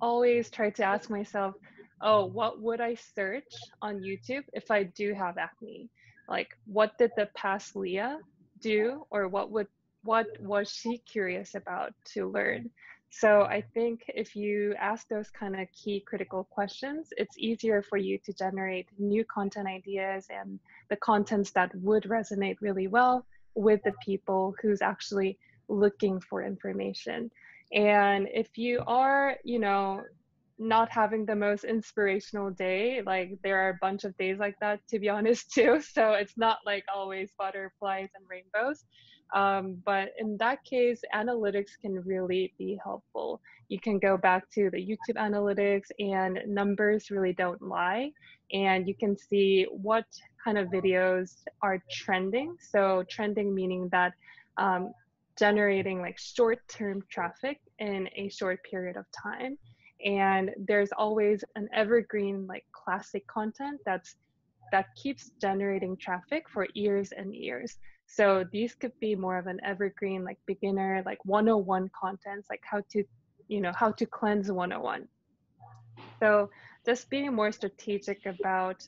always try to ask myself, oh, what would I search on YouTube if I do have acne? Like, what did the past Leah do? Or what was she curious about to learn? So I think if you ask those kind of key critical questions, it's easier for you to generate new content ideas and the contents that would resonate really well with the people who's actually looking for information. And if you are, you know, not having the most inspirational day, like there are a bunch of days like that, to be honest, too. So it's not like always butterflies and rainbows. But in that case, analytics can really be helpful. You can go back to the YouTube analytics, and numbers really don't lie. And you can see what kind of videos are trending. So trending meaning that generating like short-term traffic in a short period of time. And there's always an evergreen, like classic content that keeps generating traffic for years and years. So these could be more of an evergreen, like beginner, like 101 contents, like how to, you know, how to cleanse 101. So just being more strategic about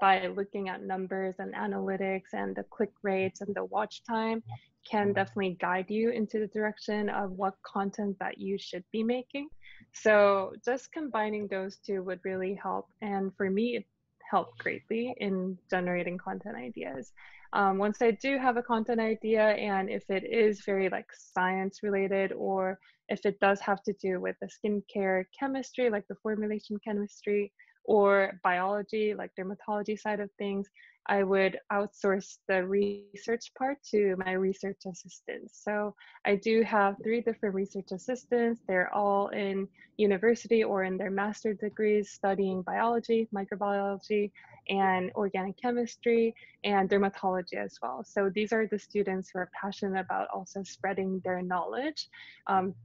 by looking at numbers and analytics and the click rates and the watch time can definitely guide you into the direction of what content that you should be making. So just combining those 2 would really help. And for me, it helped greatly in generating content ideas. Once I do have a content idea, and if it is very like science related, or if it does have to do with the skincare chemistry, like the formulation chemistry, or biology, like dermatology side of things, I would outsource the research part to my research assistants. So I do have 3 different research assistants. They're all in university or in their master's degrees studying biology, microbiology, and organic chemistry, and dermatology as well. So these are the students who are passionate about also spreading their knowledge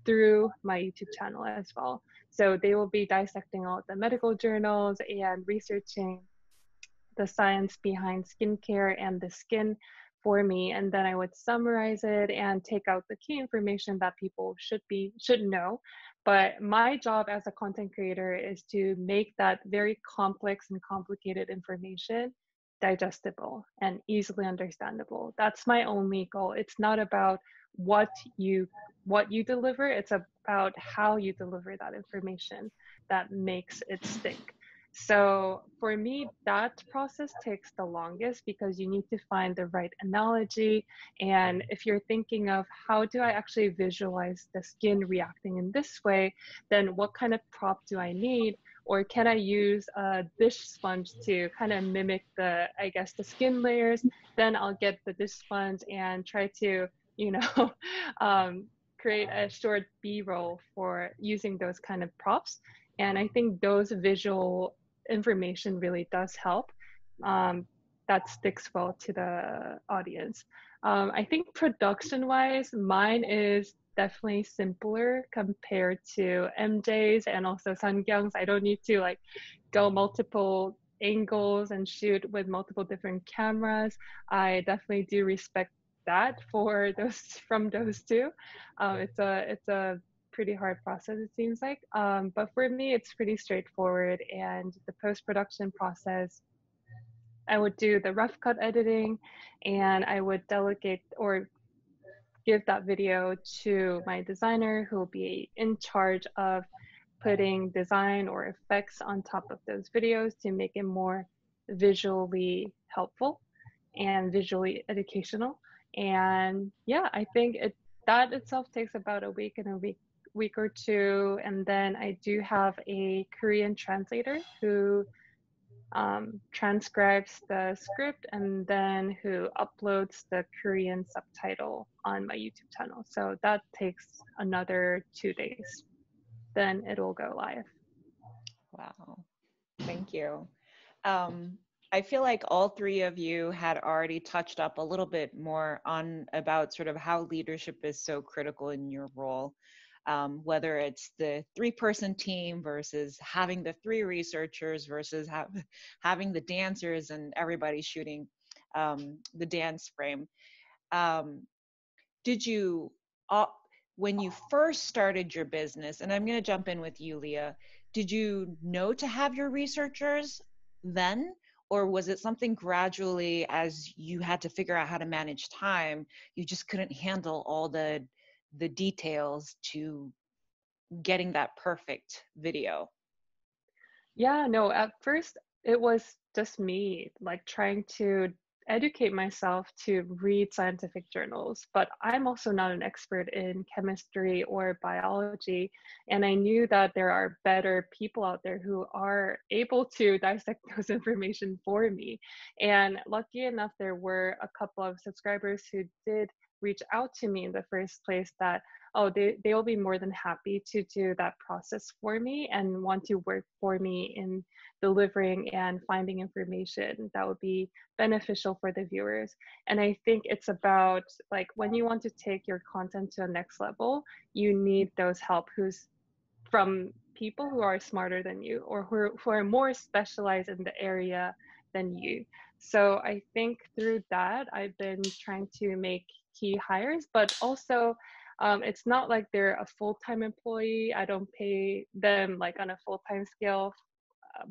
through my YouTube channel as well. So they will be dissecting all the medical journals and researching the science behind skincare and the skin for me, and then I would summarize it and take out the key information that people should know. But my job as a content creator is to make that very complex and complicated information digestible and easily understandable. That's my only goal. It's not about what you deliver, it's about how you deliver that information that makes it stick. So for me, that process takes the longest because you need to find the right analogy. And if you're thinking of how do I actually visualize the skin reacting in this way, then what kind of prop do I need? Or can I use a dish sponge to kind of mimic the, I guess, the skin layers? Then I'll get the dish sponge and try to, you know, create a short B-roll for using those kind of props. And I think those visual information really does help. That sticks well to the audience. I think production-wise, mine is definitely simpler compared to MJ's and also Seonkyung's. I don't need to like go multiple angles and shoot with multiple different cameras. I definitely do respect that for those two. It's a pretty hard process, it seems like, but for me it's pretty straightforward. And the post-production process, I would do the rough cut editing, and I would delegate or give that video to my designer, who will be in charge of putting design or effects on top of those videos to make it more visually helpful and visually educational. And yeah, I think that itself takes about a week and a week or two. And then I do have a Korean translator who transcribes the script and then who uploads the Korean subtitle on my YouTube channel. So that takes another 2 days. Then it'll go live. Wow. Thank you. I feel like all 3 of you had already touched up a little bit more on about sort of how leadership is so critical in your role. Whether it's the 3-person team versus having the 3 researchers versus having the dancers and everybody shooting the dance frame. When you first started your business, and I'm going to jump in with you, Leah, did you know to have your researchers then? Or was it something gradually, as you had to figure out how to manage time, you just couldn't handle all the details to getting that perfect video? Yeah, no, at first it was just me, like trying to educate myself to read scientific journals, but I'm also not an expert in chemistry or biology. And I knew that there are better people out there who are able to dissect those information for me. And lucky enough, there were a couple of subscribers who did reach out to me in the first place that, oh, they will be more than happy to do that process for me and want to work for me in delivering and finding information that would be beneficial for the viewers. And I think it's about, like, when you want to take your content to the next level, you need those help from people who are smarter than you or who are more specialized in the area than you. So I think through that, I've been trying to make key hires, but also it's not like they're a full-time employee. I don't pay them like on a full-time scale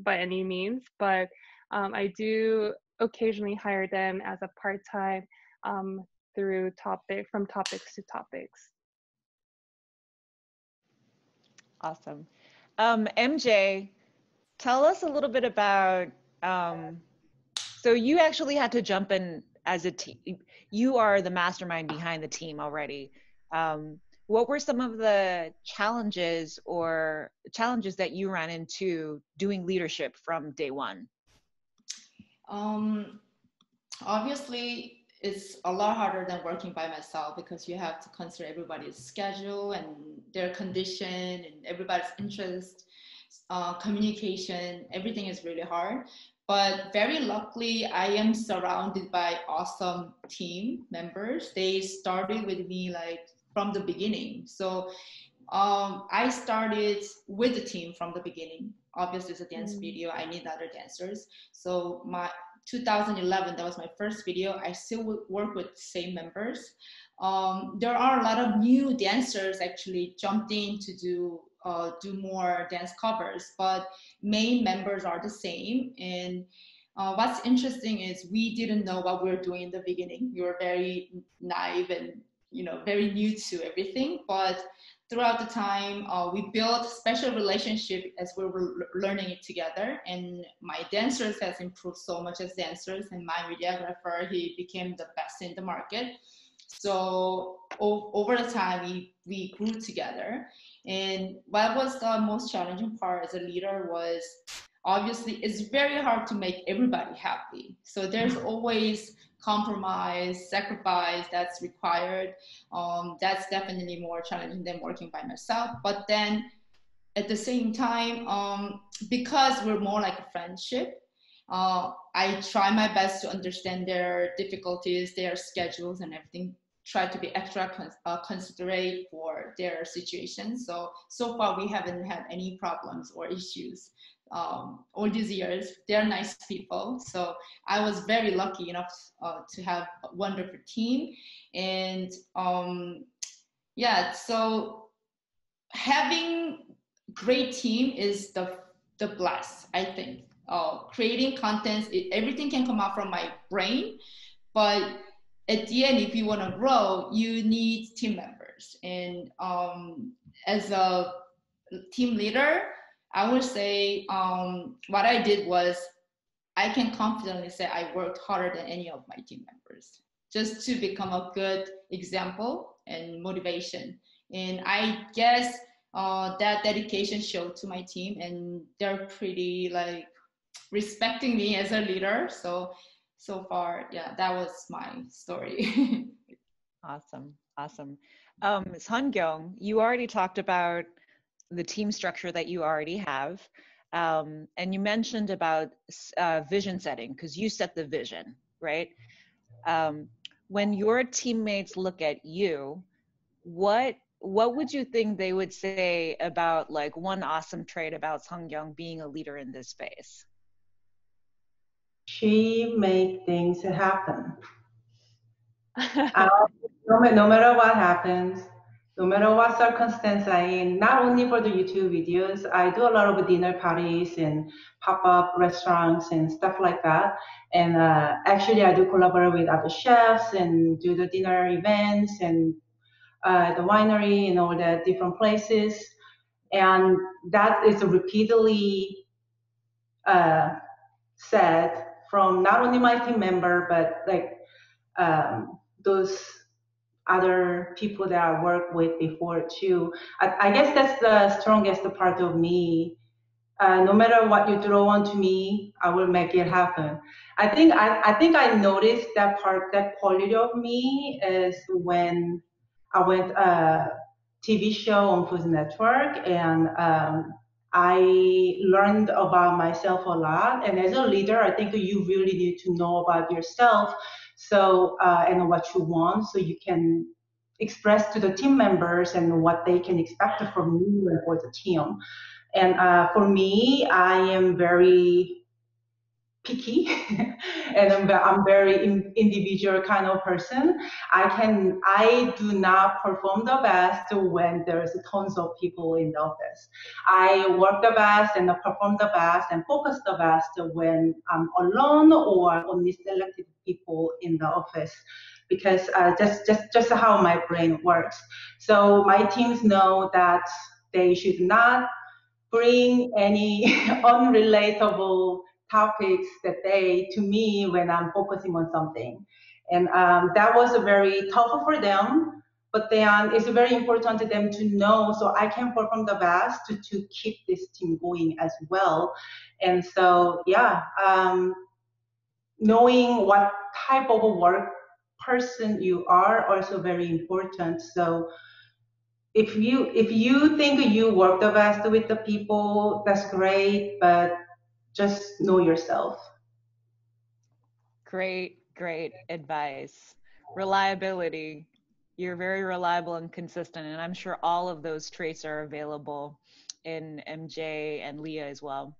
by any means, but I do occasionally hire them as a part-time through from topics to topics. Awesome. MJ, tell us a little bit about, so you actually had to jump in as a team. You are the mastermind behind the team already. What were some of the challenges that you ran into doing leadership from day one? obviously it's a lot harder than working by myself because you have to consider everybody's schedule and their condition and everybody's interest, communication, everything is really hard. But very luckily, I am surrounded by awesome team members. They started with me like from the beginning. So I started with the team from the beginning. Obviously, it's a dance video. I need other dancers. So my 2011, that was my first video. I still work with the same members. There are a lot of new dancers actually jumped in to do more dance covers, but main members are the same. And what's interesting is we didn't know what we were doing in the beginning. We were very naive and, you know, very new to everything. But throughout the time, we built special relationship as we were learning it together. And my dancers has improved so much as dancers, and my videographer, he became the best in the market. So over the time, we grew together. And what was the most challenging part as a leader was, obviously, it's very hard to make everybody happy. So there's always compromise, sacrifice that's required. That's definitely more challenging than working by myself. But then at the same time, because we're more like a friendship, I try my best to understand their difficulties, their schedules and everything. Try to be extra considerate for their situation. So far we haven't had any problems or issues all these years. They're nice people. So I was very lucky enough to have a wonderful team. And yeah, so having great team is the blast, I think. Creating contents, everything can come out from my brain, but at the end, if you want to grow, you need team members. And as a team leader, I would say what I did was I can confidently say I worked harder than any of my team members just to become a good example and motivation. And I guess that dedication showed to my team, and they're pretty like respecting me as a leader. So far, yeah, that was my story. Awesome, awesome. Seonkyoung, you already talked about the team structure that you already have, and you mentioned about vision setting, because you set the vision, right? When your teammates look at you, what would you think they would say about like one awesome trait about Seonkyoung being a leader in this space? She make things happen. No matter what happens, no matter what circumstance I'm in, not only for the YouTube videos, I do a lot of dinner parties and pop-up restaurants and stuff like that. And actually, I do collaborate with other chefs and do the dinner events and the winery and all the different places. And that is repeatedly said from not only my team member, but like those other people that I worked with before too. I guess that's the strongest part of me. No matter what you throw onto me, I will make it happen. I think I noticed that part, that quality of me is when I went TV show on Food Network, and I learned about myself a lot. And as a leader, I think you really need to know about yourself, so and what you want, so you can express to the team members and what they can expect from you and for the team. And for me, I am very picky and I'm very individual kind of person. I do not perform the best when there's tons of people in the office. I work the best and perform the best and focus the best when I'm alone or only selected people in the office, because just how my brain works. So my teams know that they should not bring any unrelatable topics that day to me when I'm focusing on something. And that was very tough for them, but then it's very important to them to know, so I can perform the best to keep this team going as well. And so, yeah, knowing what type of a work person you are also very important. So if you think you work the best with the people, that's great, but just know yourself. Great, great advice. Reliability. You're very reliable and consistent, and I'm sure all of those traits are available in MJ and Liah as well.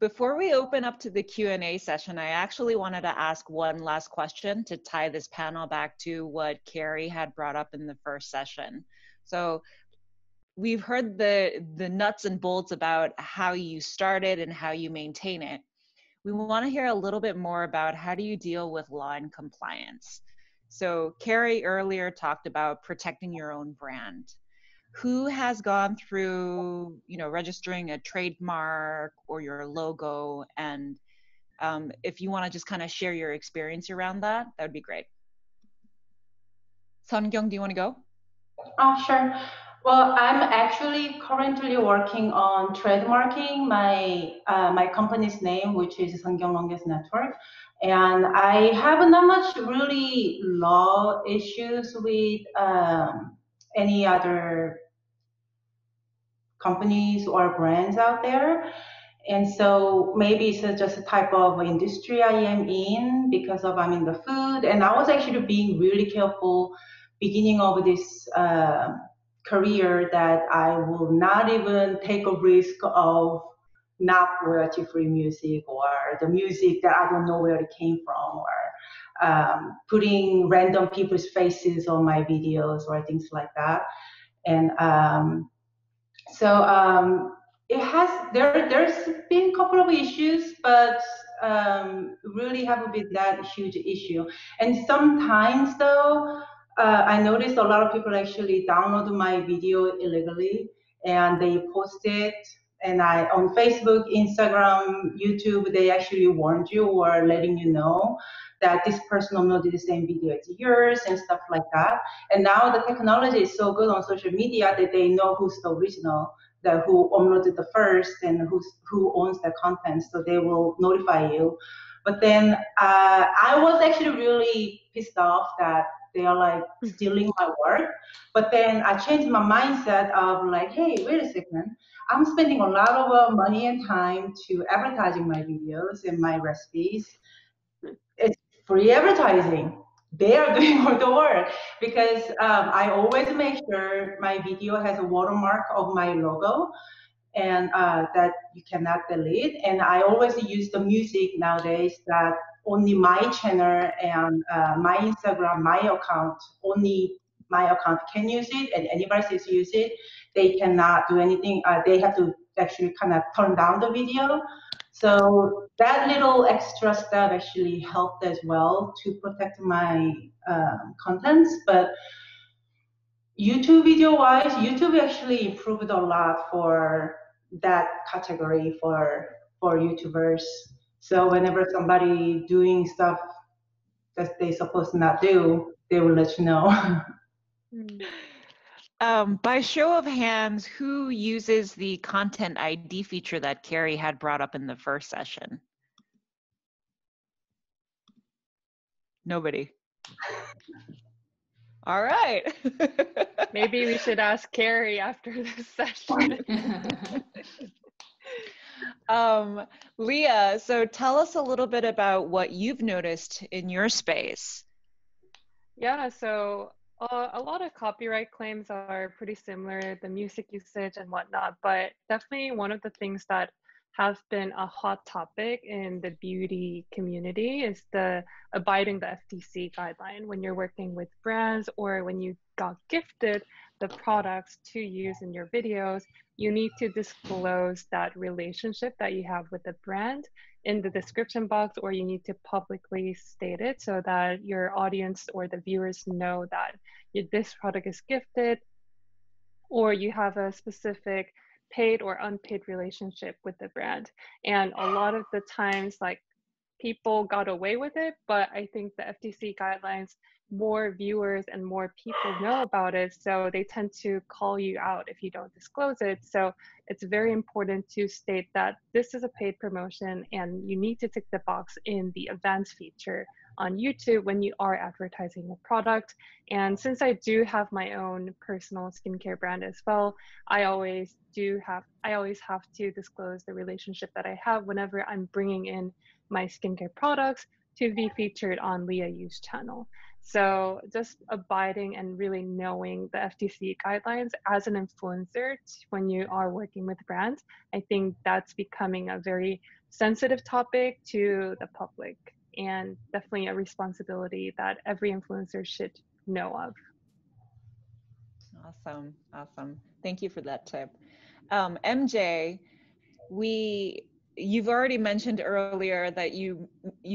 Before we open up to the Q&A session, I actually wanted to ask one last question to tie this panel back to what Keri had brought up in the first session. So we've heard the nuts and bolts about how you started and how you maintain it. We want to hear a little bit more about how do you deal with law and compliance. So Keri earlier talked about protecting your own brand. Who has gone through, you know, registering a trademark or your logo? And if you want to just kind of share your experience around that, that would be great. Seonkyoung, do you want to go? Oh, sure. Well, I'm actually currently working on trademarking my company's name, which is Seonkyoung Longest Network. And I have not much really law issues with any other companies or brands out there. And so maybe it's just a type of industry I am in because of I'm in the food. And I was actually being really careful beginning of this career that I will not even take a risk of not royalty-free music or the music that I don't know where it came from, or putting random people's faces on my videos or things like that. And it has, there's been a couple of issues, but really haven't been that huge issue. And sometimes though, I noticed a lot of people actually download my video illegally and they post it. And I, on Facebook, Instagram, YouTube, they actually warned you or letting you know that this person uploaded the same video as yours and stuff like that. And now the technology is so good on social media that they know who's the original, that who uploaded the first and who owns the content. So they will notify you. But then I was actually really pissed off that they are like stealing my work. But then I changed my mindset of like, hey, wait a second. I'm spending a lot of money and time to advertising my videos and my recipes. It's free advertising. They are doing all the work because I always make sure my video has a watermark of my logo and that you cannot delete. And I always use the music nowadays that only my channel and my Instagram, my account, only my account can use it, and anybody else use it. They cannot do anything. They have to actually kind of turn down the video. So that little extra step actually helped as well to protect my contents. But YouTube video-wise, YouTube actually improved a lot for that category for YouTubers. So whenever somebody doing stuff that they supposed to not do, they will let you know. By show of hands, who uses the content ID feature that Keri had brought up in the first session? Nobody. All right. Maybe we should ask Keri after this session. Liah, so tell us a little bit about what you've noticed in your space. Yeah, so a lot of copyright claims are pretty similar, the music usage and whatnot, but definitely one of the things that has been a hot topic in the beauty community is the abiding the FTC guideline when you're working with brands or when you got gifted the products to use in your videos. You need to disclose that relationship that you have with the brand in the description box, or you need to publicly state it so that your audience or the viewers know that this product is gifted or you have a specific paid or unpaid relationship with the brand. And a lot of the times, like people got away with it, but I think the FTC guidelines, more viewers and more people know about it, so they tend to call you out if you don't disclose it. So it's very important to state that this is a paid promotion and you need to tick the box in the events feature on YouTube when you are advertising a product. And since I do have my own personal skincare brand as well, I always have to disclose the relationship that I have whenever I'm bringing in my skincare products to be featured on Liah Yoo's channel. So just abiding and really knowing the FTC guidelines as an influencer when you are working with brands, I think that's becoming a very sensitive topic to the public, and definitely a responsibility that every influencer should know of. Awesome, awesome. Thank you for that tip. MJ, you've already mentioned earlier that you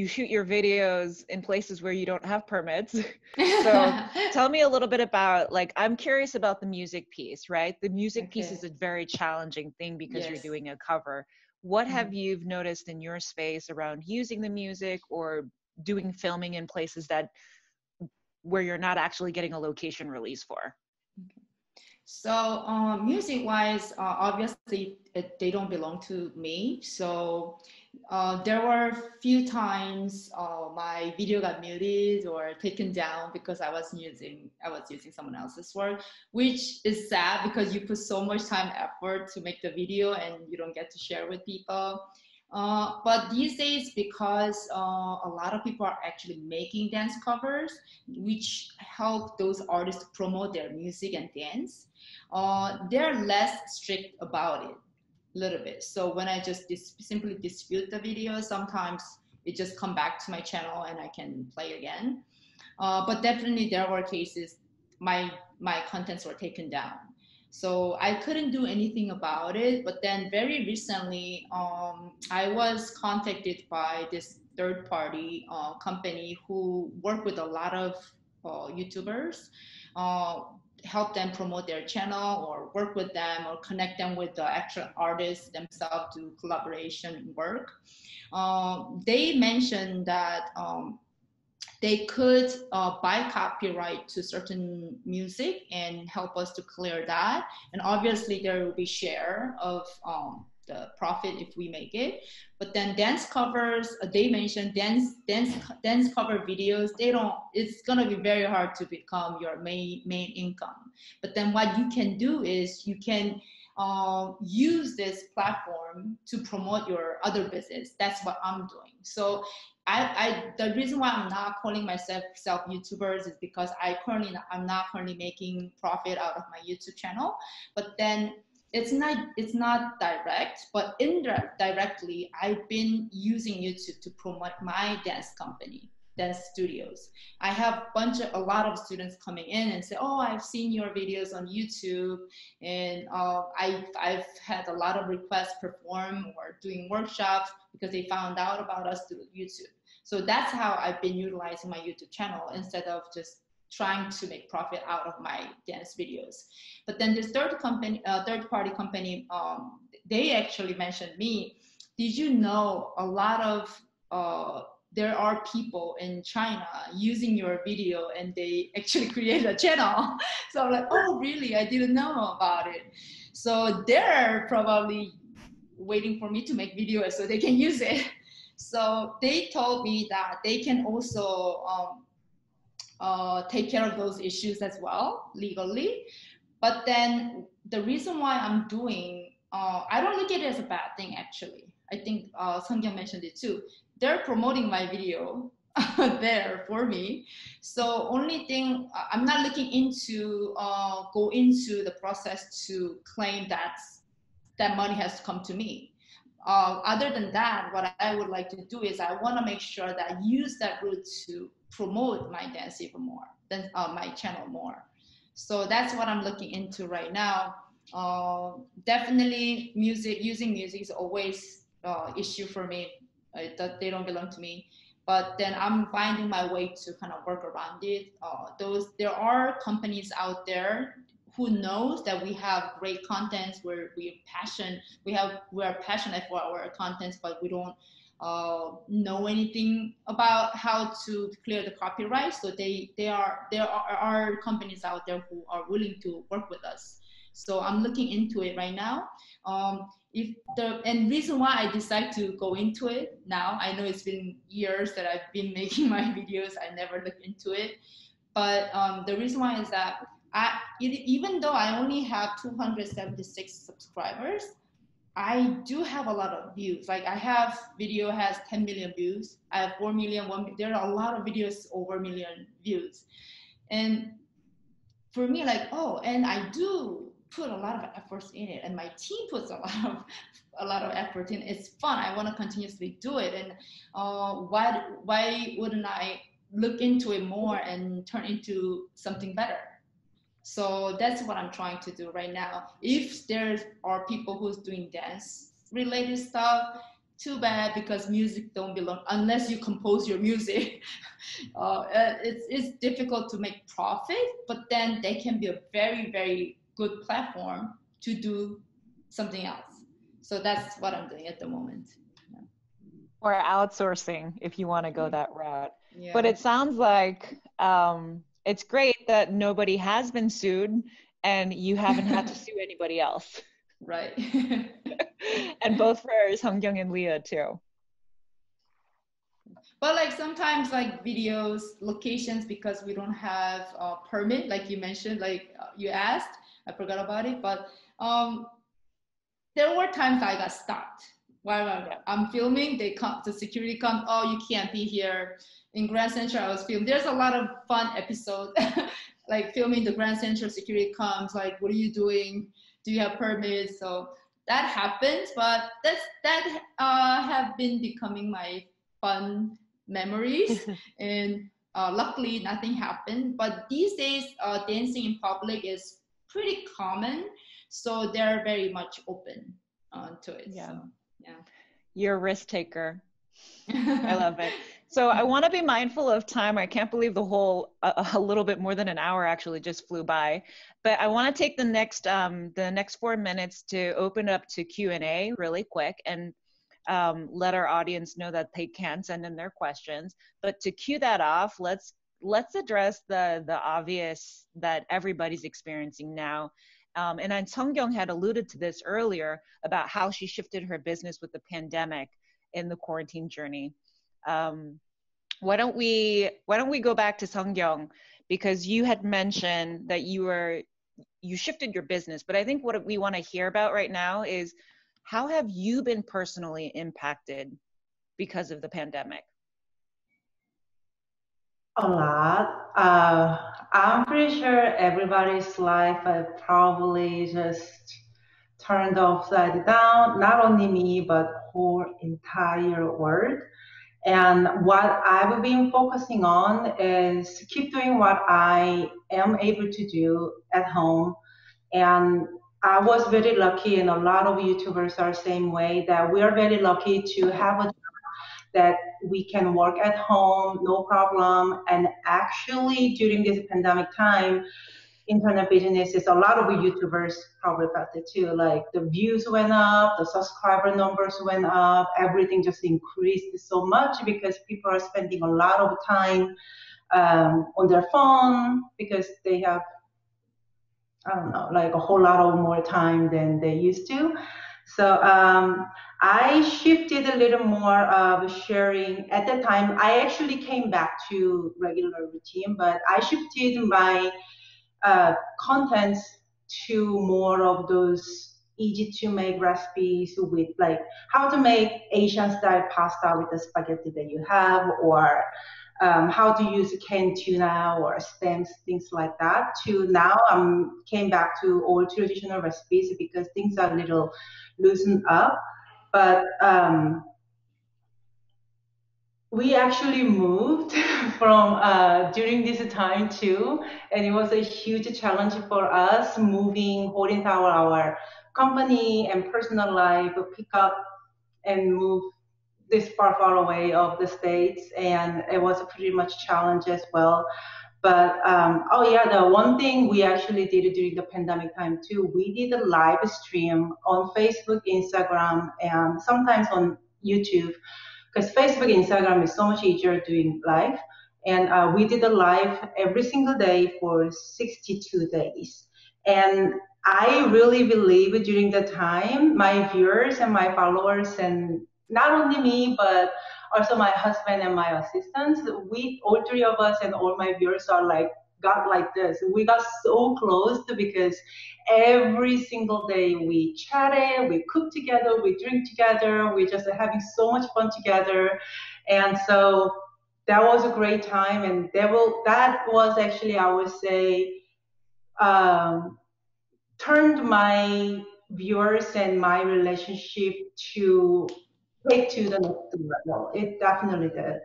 shoot your videos in places where you don't have permits. So tell me a little bit about, like, I'm curious about the music piece, right? The music piece is a very challenging thing because you're doing a cover. What have you noticed in your space around using the music or doing filming in places that where you're not actually getting a location release for? So music-wise, obviously they don't belong to me. So there were a few times my video got muted or taken down because I was using someone else's work, which is sad because you put so much time and effort to make the video and you don't get to share with people. But these days, because a lot of people are actually making dance covers, which help those artists promote their music and dance, they're less strict about it a little bit. So when I just simply dispute the video, sometimes it just comes back to my channel and I can play again. But definitely there were cases my contents were taken down. So I couldn't do anything about it. But then very recently, I was contacted by this third party company who work with a lot of YouTubers, help them promote their channel or work with them or connect them with the actual artists themselves to collaboration work. They mentioned that they could buy copyright to certain music and help us to clear that. And obviously there will be share of the profit if we make it. But then dance covers, they mentioned dance cover videos, it's gonna be very hard to become your main income. But then what you can do is you can use this platform to promote your other business. That's what I'm doing. So the reason why I'm not calling myself YouTubers is because I'm not currently making profit out of my YouTube channel. But then it's not direct, but indirectly, I've been using YouTube to promote my dance company, dance studios. I have a lot of students coming in and say, oh, I've seen your videos on YouTube, and I've had a lot of requests perform or doing workshops because they found out about us through YouTube. So that's how I've been utilizing my YouTube channel instead of just trying to make profit out of my dance videos. But then this third party company, they actually mentioned me. Did you know a lot of there are people in China using your video and they actually created a channel? So I'm like, oh, really? I didn't know about it. So they're probably waiting for me to make videos so they can use it. So they told me that they can also take care of those issues as well, legally. But then the reason why I'm doing, I don't look at it as a bad thing, actually. I think Seonkyoung mentioned it too. They're promoting my video there for me. So only thing, I'm not looking into, go into the process to claim that money has to come to me. Other than that, what I would like to do is I want to make sure that I use that route to promote my dance even more, than my channel more. So that's what I'm looking into right now. Definitely using music is always issue for me. They don't belong to me, but then I'm finding my way to kind of work around it. There are companies out there who knows that we have great contents, we are passionate for our contents, but we don't know anything about how to clear the copyright. So there are companies out there who are willing to work with us. So I'm looking into it right now. And reason why I decided to go into it now, I know it's been years that I've been making my videos, I never looked into it. But the reason why is that even though I only have 276 subscribers, I do have a lot of views. Like I have video has 10 million views. I have 4 million, there are a lot of videos over a million views. And for me, like, oh, and I do put a lot of efforts in it, and my team puts a lot of effort in. It's fun. I want to continuously do it. And why wouldn't I look into it more and turn into something better? So that's what I'm trying to do right now. If there are people who's doing dance related stuff, too bad, because music don't belong unless you compose your music. It's difficult to make profit, but then they can be a very, very good platform to do something else. So that's what I'm doing at the moment. Yeah. Or outsourcing if you want to go that route. Yeah. But it sounds like it's great that nobody has been sued and you haven't had to sue anybody else. Right. And both for Seonkyoung and Liah too. But like sometimes like videos, locations, because we don't have a permit, like you mentioned, like you asked, I forgot about it, but there were times I got stopped while I'm filming. They come, the security comes, oh, you can't be here. In Grand Central, I was filming. There's a lot of fun episodes, like filming the Grand Central, security comes, like, what are you doing? Do you have permits? So that happens, but that have been becoming my fun memories. And luckily nothing happened. But these days, dancing in public is pretty common, so they're very much open to it. Yeah, so, yeah. You're a risk taker. I love it. So I want to be mindful of time. I can't believe the whole a little bit more than an hour actually just flew by. But I want to take the next 4 minutes to open up to Q&A really quick and let our audience know that they can send in their questions. But to cue that off, let's address the obvious that everybody's experiencing now. And Seonkyoung had alluded to this earlier about how she shifted her business with the pandemic in the quarantine journey. Why don't we go back to Seonkyoung, because you had mentioned that you shifted your business, but I think what we want to hear about right now is how have you been personally impacted because of the pandemic? A lot. I'm pretty sure everybody's life probably just turned upside down, not only me, but whole entire world. And what I've been focusing on is keep doing what I am able to do at home. And I was very lucky, and a lot of YouTubers are the same way, that we are very lucky to have a that we can work at home, no problem. And actually during this pandemic time, internet businesses, a lot of YouTubers probably felt it too. Like the views went up, the subscriber numbers went up, everything just increased so much because people are spending a lot of time on their phone because they have, I don't know, like a whole lot of more time than they used to. So I shifted a little more of sharing. At the time, I actually came back to regular routine, but I shifted my contents to more of those easy to make recipes with like how to make Asian style pasta with the spaghetti that you have, or how to use canned tuna or stems, things like that. To now, I came back to all traditional recipes because things are a little loosened up. But we actually moved from during this time too, and it was a huge challenge for us moving, holding our company and personal life, pick up and move this far away of the States, and it was a pretty much challenge as well. But the one thing we actually did during the pandemic time too, we did a live stream on Facebook, Instagram, and sometimes on YouTube, because Facebook and Instagram is so much easier doing live. And we did a live every single day for 62 days. And I really believe during the time, my viewers and my followers, and not only me, but also my husband and my assistants, we, all three of us and all my viewers are like, got like this. We got so close because every single day we chatted, we cooked together, we drink together, we just having so much fun together. And so that was a great time. And that was actually, I would say, turned my viewers and my relationship to take to the next level. It definitely did.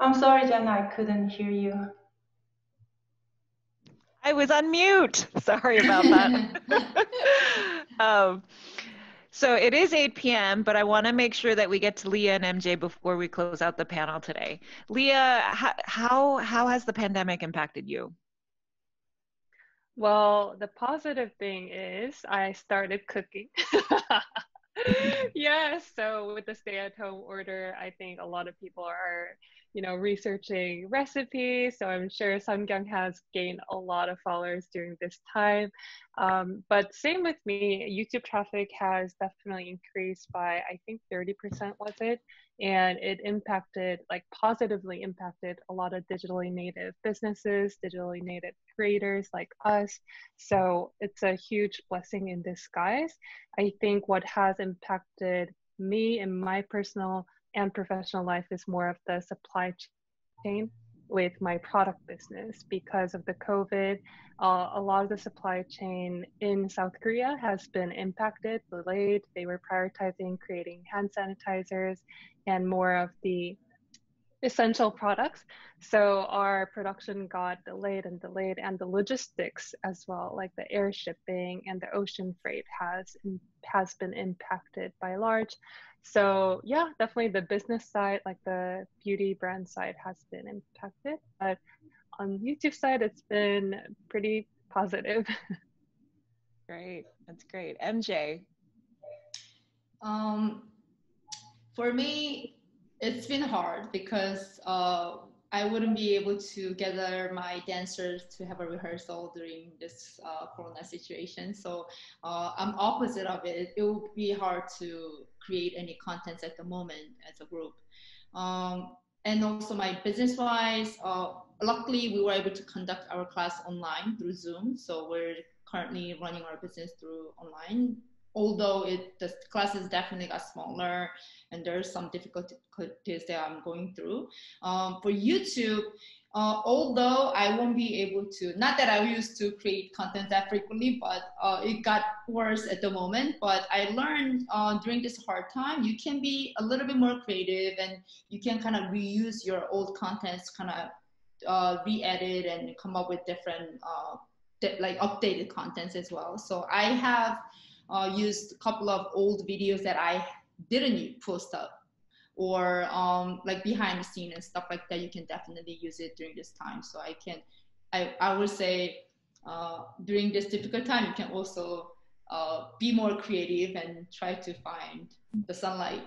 I'm sorry, Jenna, I couldn't hear you. I was on mute. Sorry about that. So it is 8 p.m., but I want to make sure that we get to Leah and MJ before we close out the panel today. Leah, how has the pandemic impacted you? Well, the positive thing is I started cooking. Yeah, so with the stay-at-home order, I think a lot of people are, you know, researching recipes. So I'm sure Seonkyoung has gained a lot of followers during this time. But same with me, YouTube traffic has definitely increased by, I think, 30% was it? And it impacted, like positively impacted a lot of digitally native businesses, digitally native creators like us. So it's a huge blessing in disguise. I think what has impacted me in my personal and professional life is more of the supply chain with my product business. Because of the COVID, a lot of the supply chain in South Korea has been impacted, delayed. They were prioritizing creating hand sanitizers and more of the essential products. So our production got delayed and delayed, and the logistics as well, like the air shipping and the ocean freight has been impacted by large. So yeah, definitely the business side, like the beauty brand side, has been impacted. But on YouTube side, it's been pretty positive. Great, that's great. MJ? For me, it's been hard because I wouldn't be able to gather my dancers to have a rehearsal during this corona situation. So I'm opposite of it. It would be hard to create any contents at the moment as a group. And also my business-wise, luckily we were able to conduct our class online through Zoom. So we're currently running our business through online. Although the classes definitely got smaller and there's some difficulties that I'm going through. For YouTube, although I won't be able to, not that I used to create content that frequently, but it got worse at the moment. But I learned during this hard time, you can be a little bit more creative and you can kind of reuse your old contents, kind of re-edit and come up with different, like updated contents as well. So I have used a couple of old videos that I didn't post up, or like behind the scene and stuff like that. You can definitely use it during this time. So I would say during this difficult time, you can also be more creative and try to find the sunlight.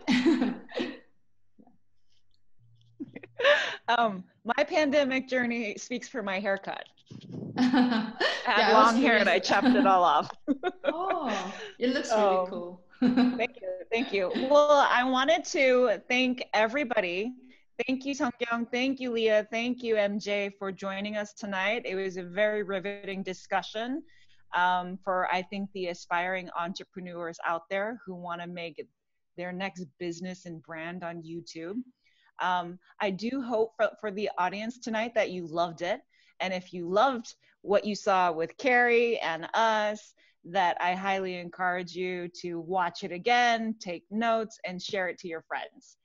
My pandemic journey speaks for my haircut. I had long hair and I chopped it all off. Oh, it looks really cool. Thank you. Thank you. Well, I wanted to thank everybody. Thank you, Seonkyoung. Thank you, Leah. Thank you, MJ, for joining us tonight. It was a very riveting discussion for, I think, the aspiring entrepreneurs out there who want to make their next business and brand on YouTube. I do hope for the audience tonight that you loved it. And if you loved what you saw with Keri and us, that I highly encourage you to watch it again, take notes, and share it to your friends.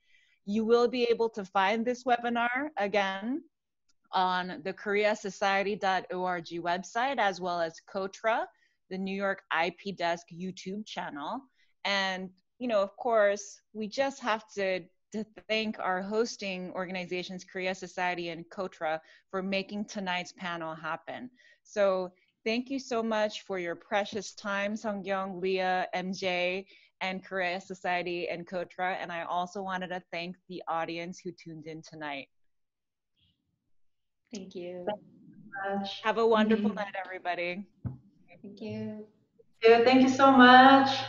You will be able to find this webinar again on the KoreaSociety.org website, as well as KOTRA, the New York IP Desk YouTube channel. And, you know, of course, we just have to to thank our hosting organizations, Korea Society and KOTRA, for making tonight's panel happen. So thank you so much for your precious time, Seonkyoung, Leah, MJ, and Korea Society and KOTRA. And I also wanted to thank the audience who tuned in tonight. Thank you. Have a wonderful night, everybody. Thank you. Thank you so much.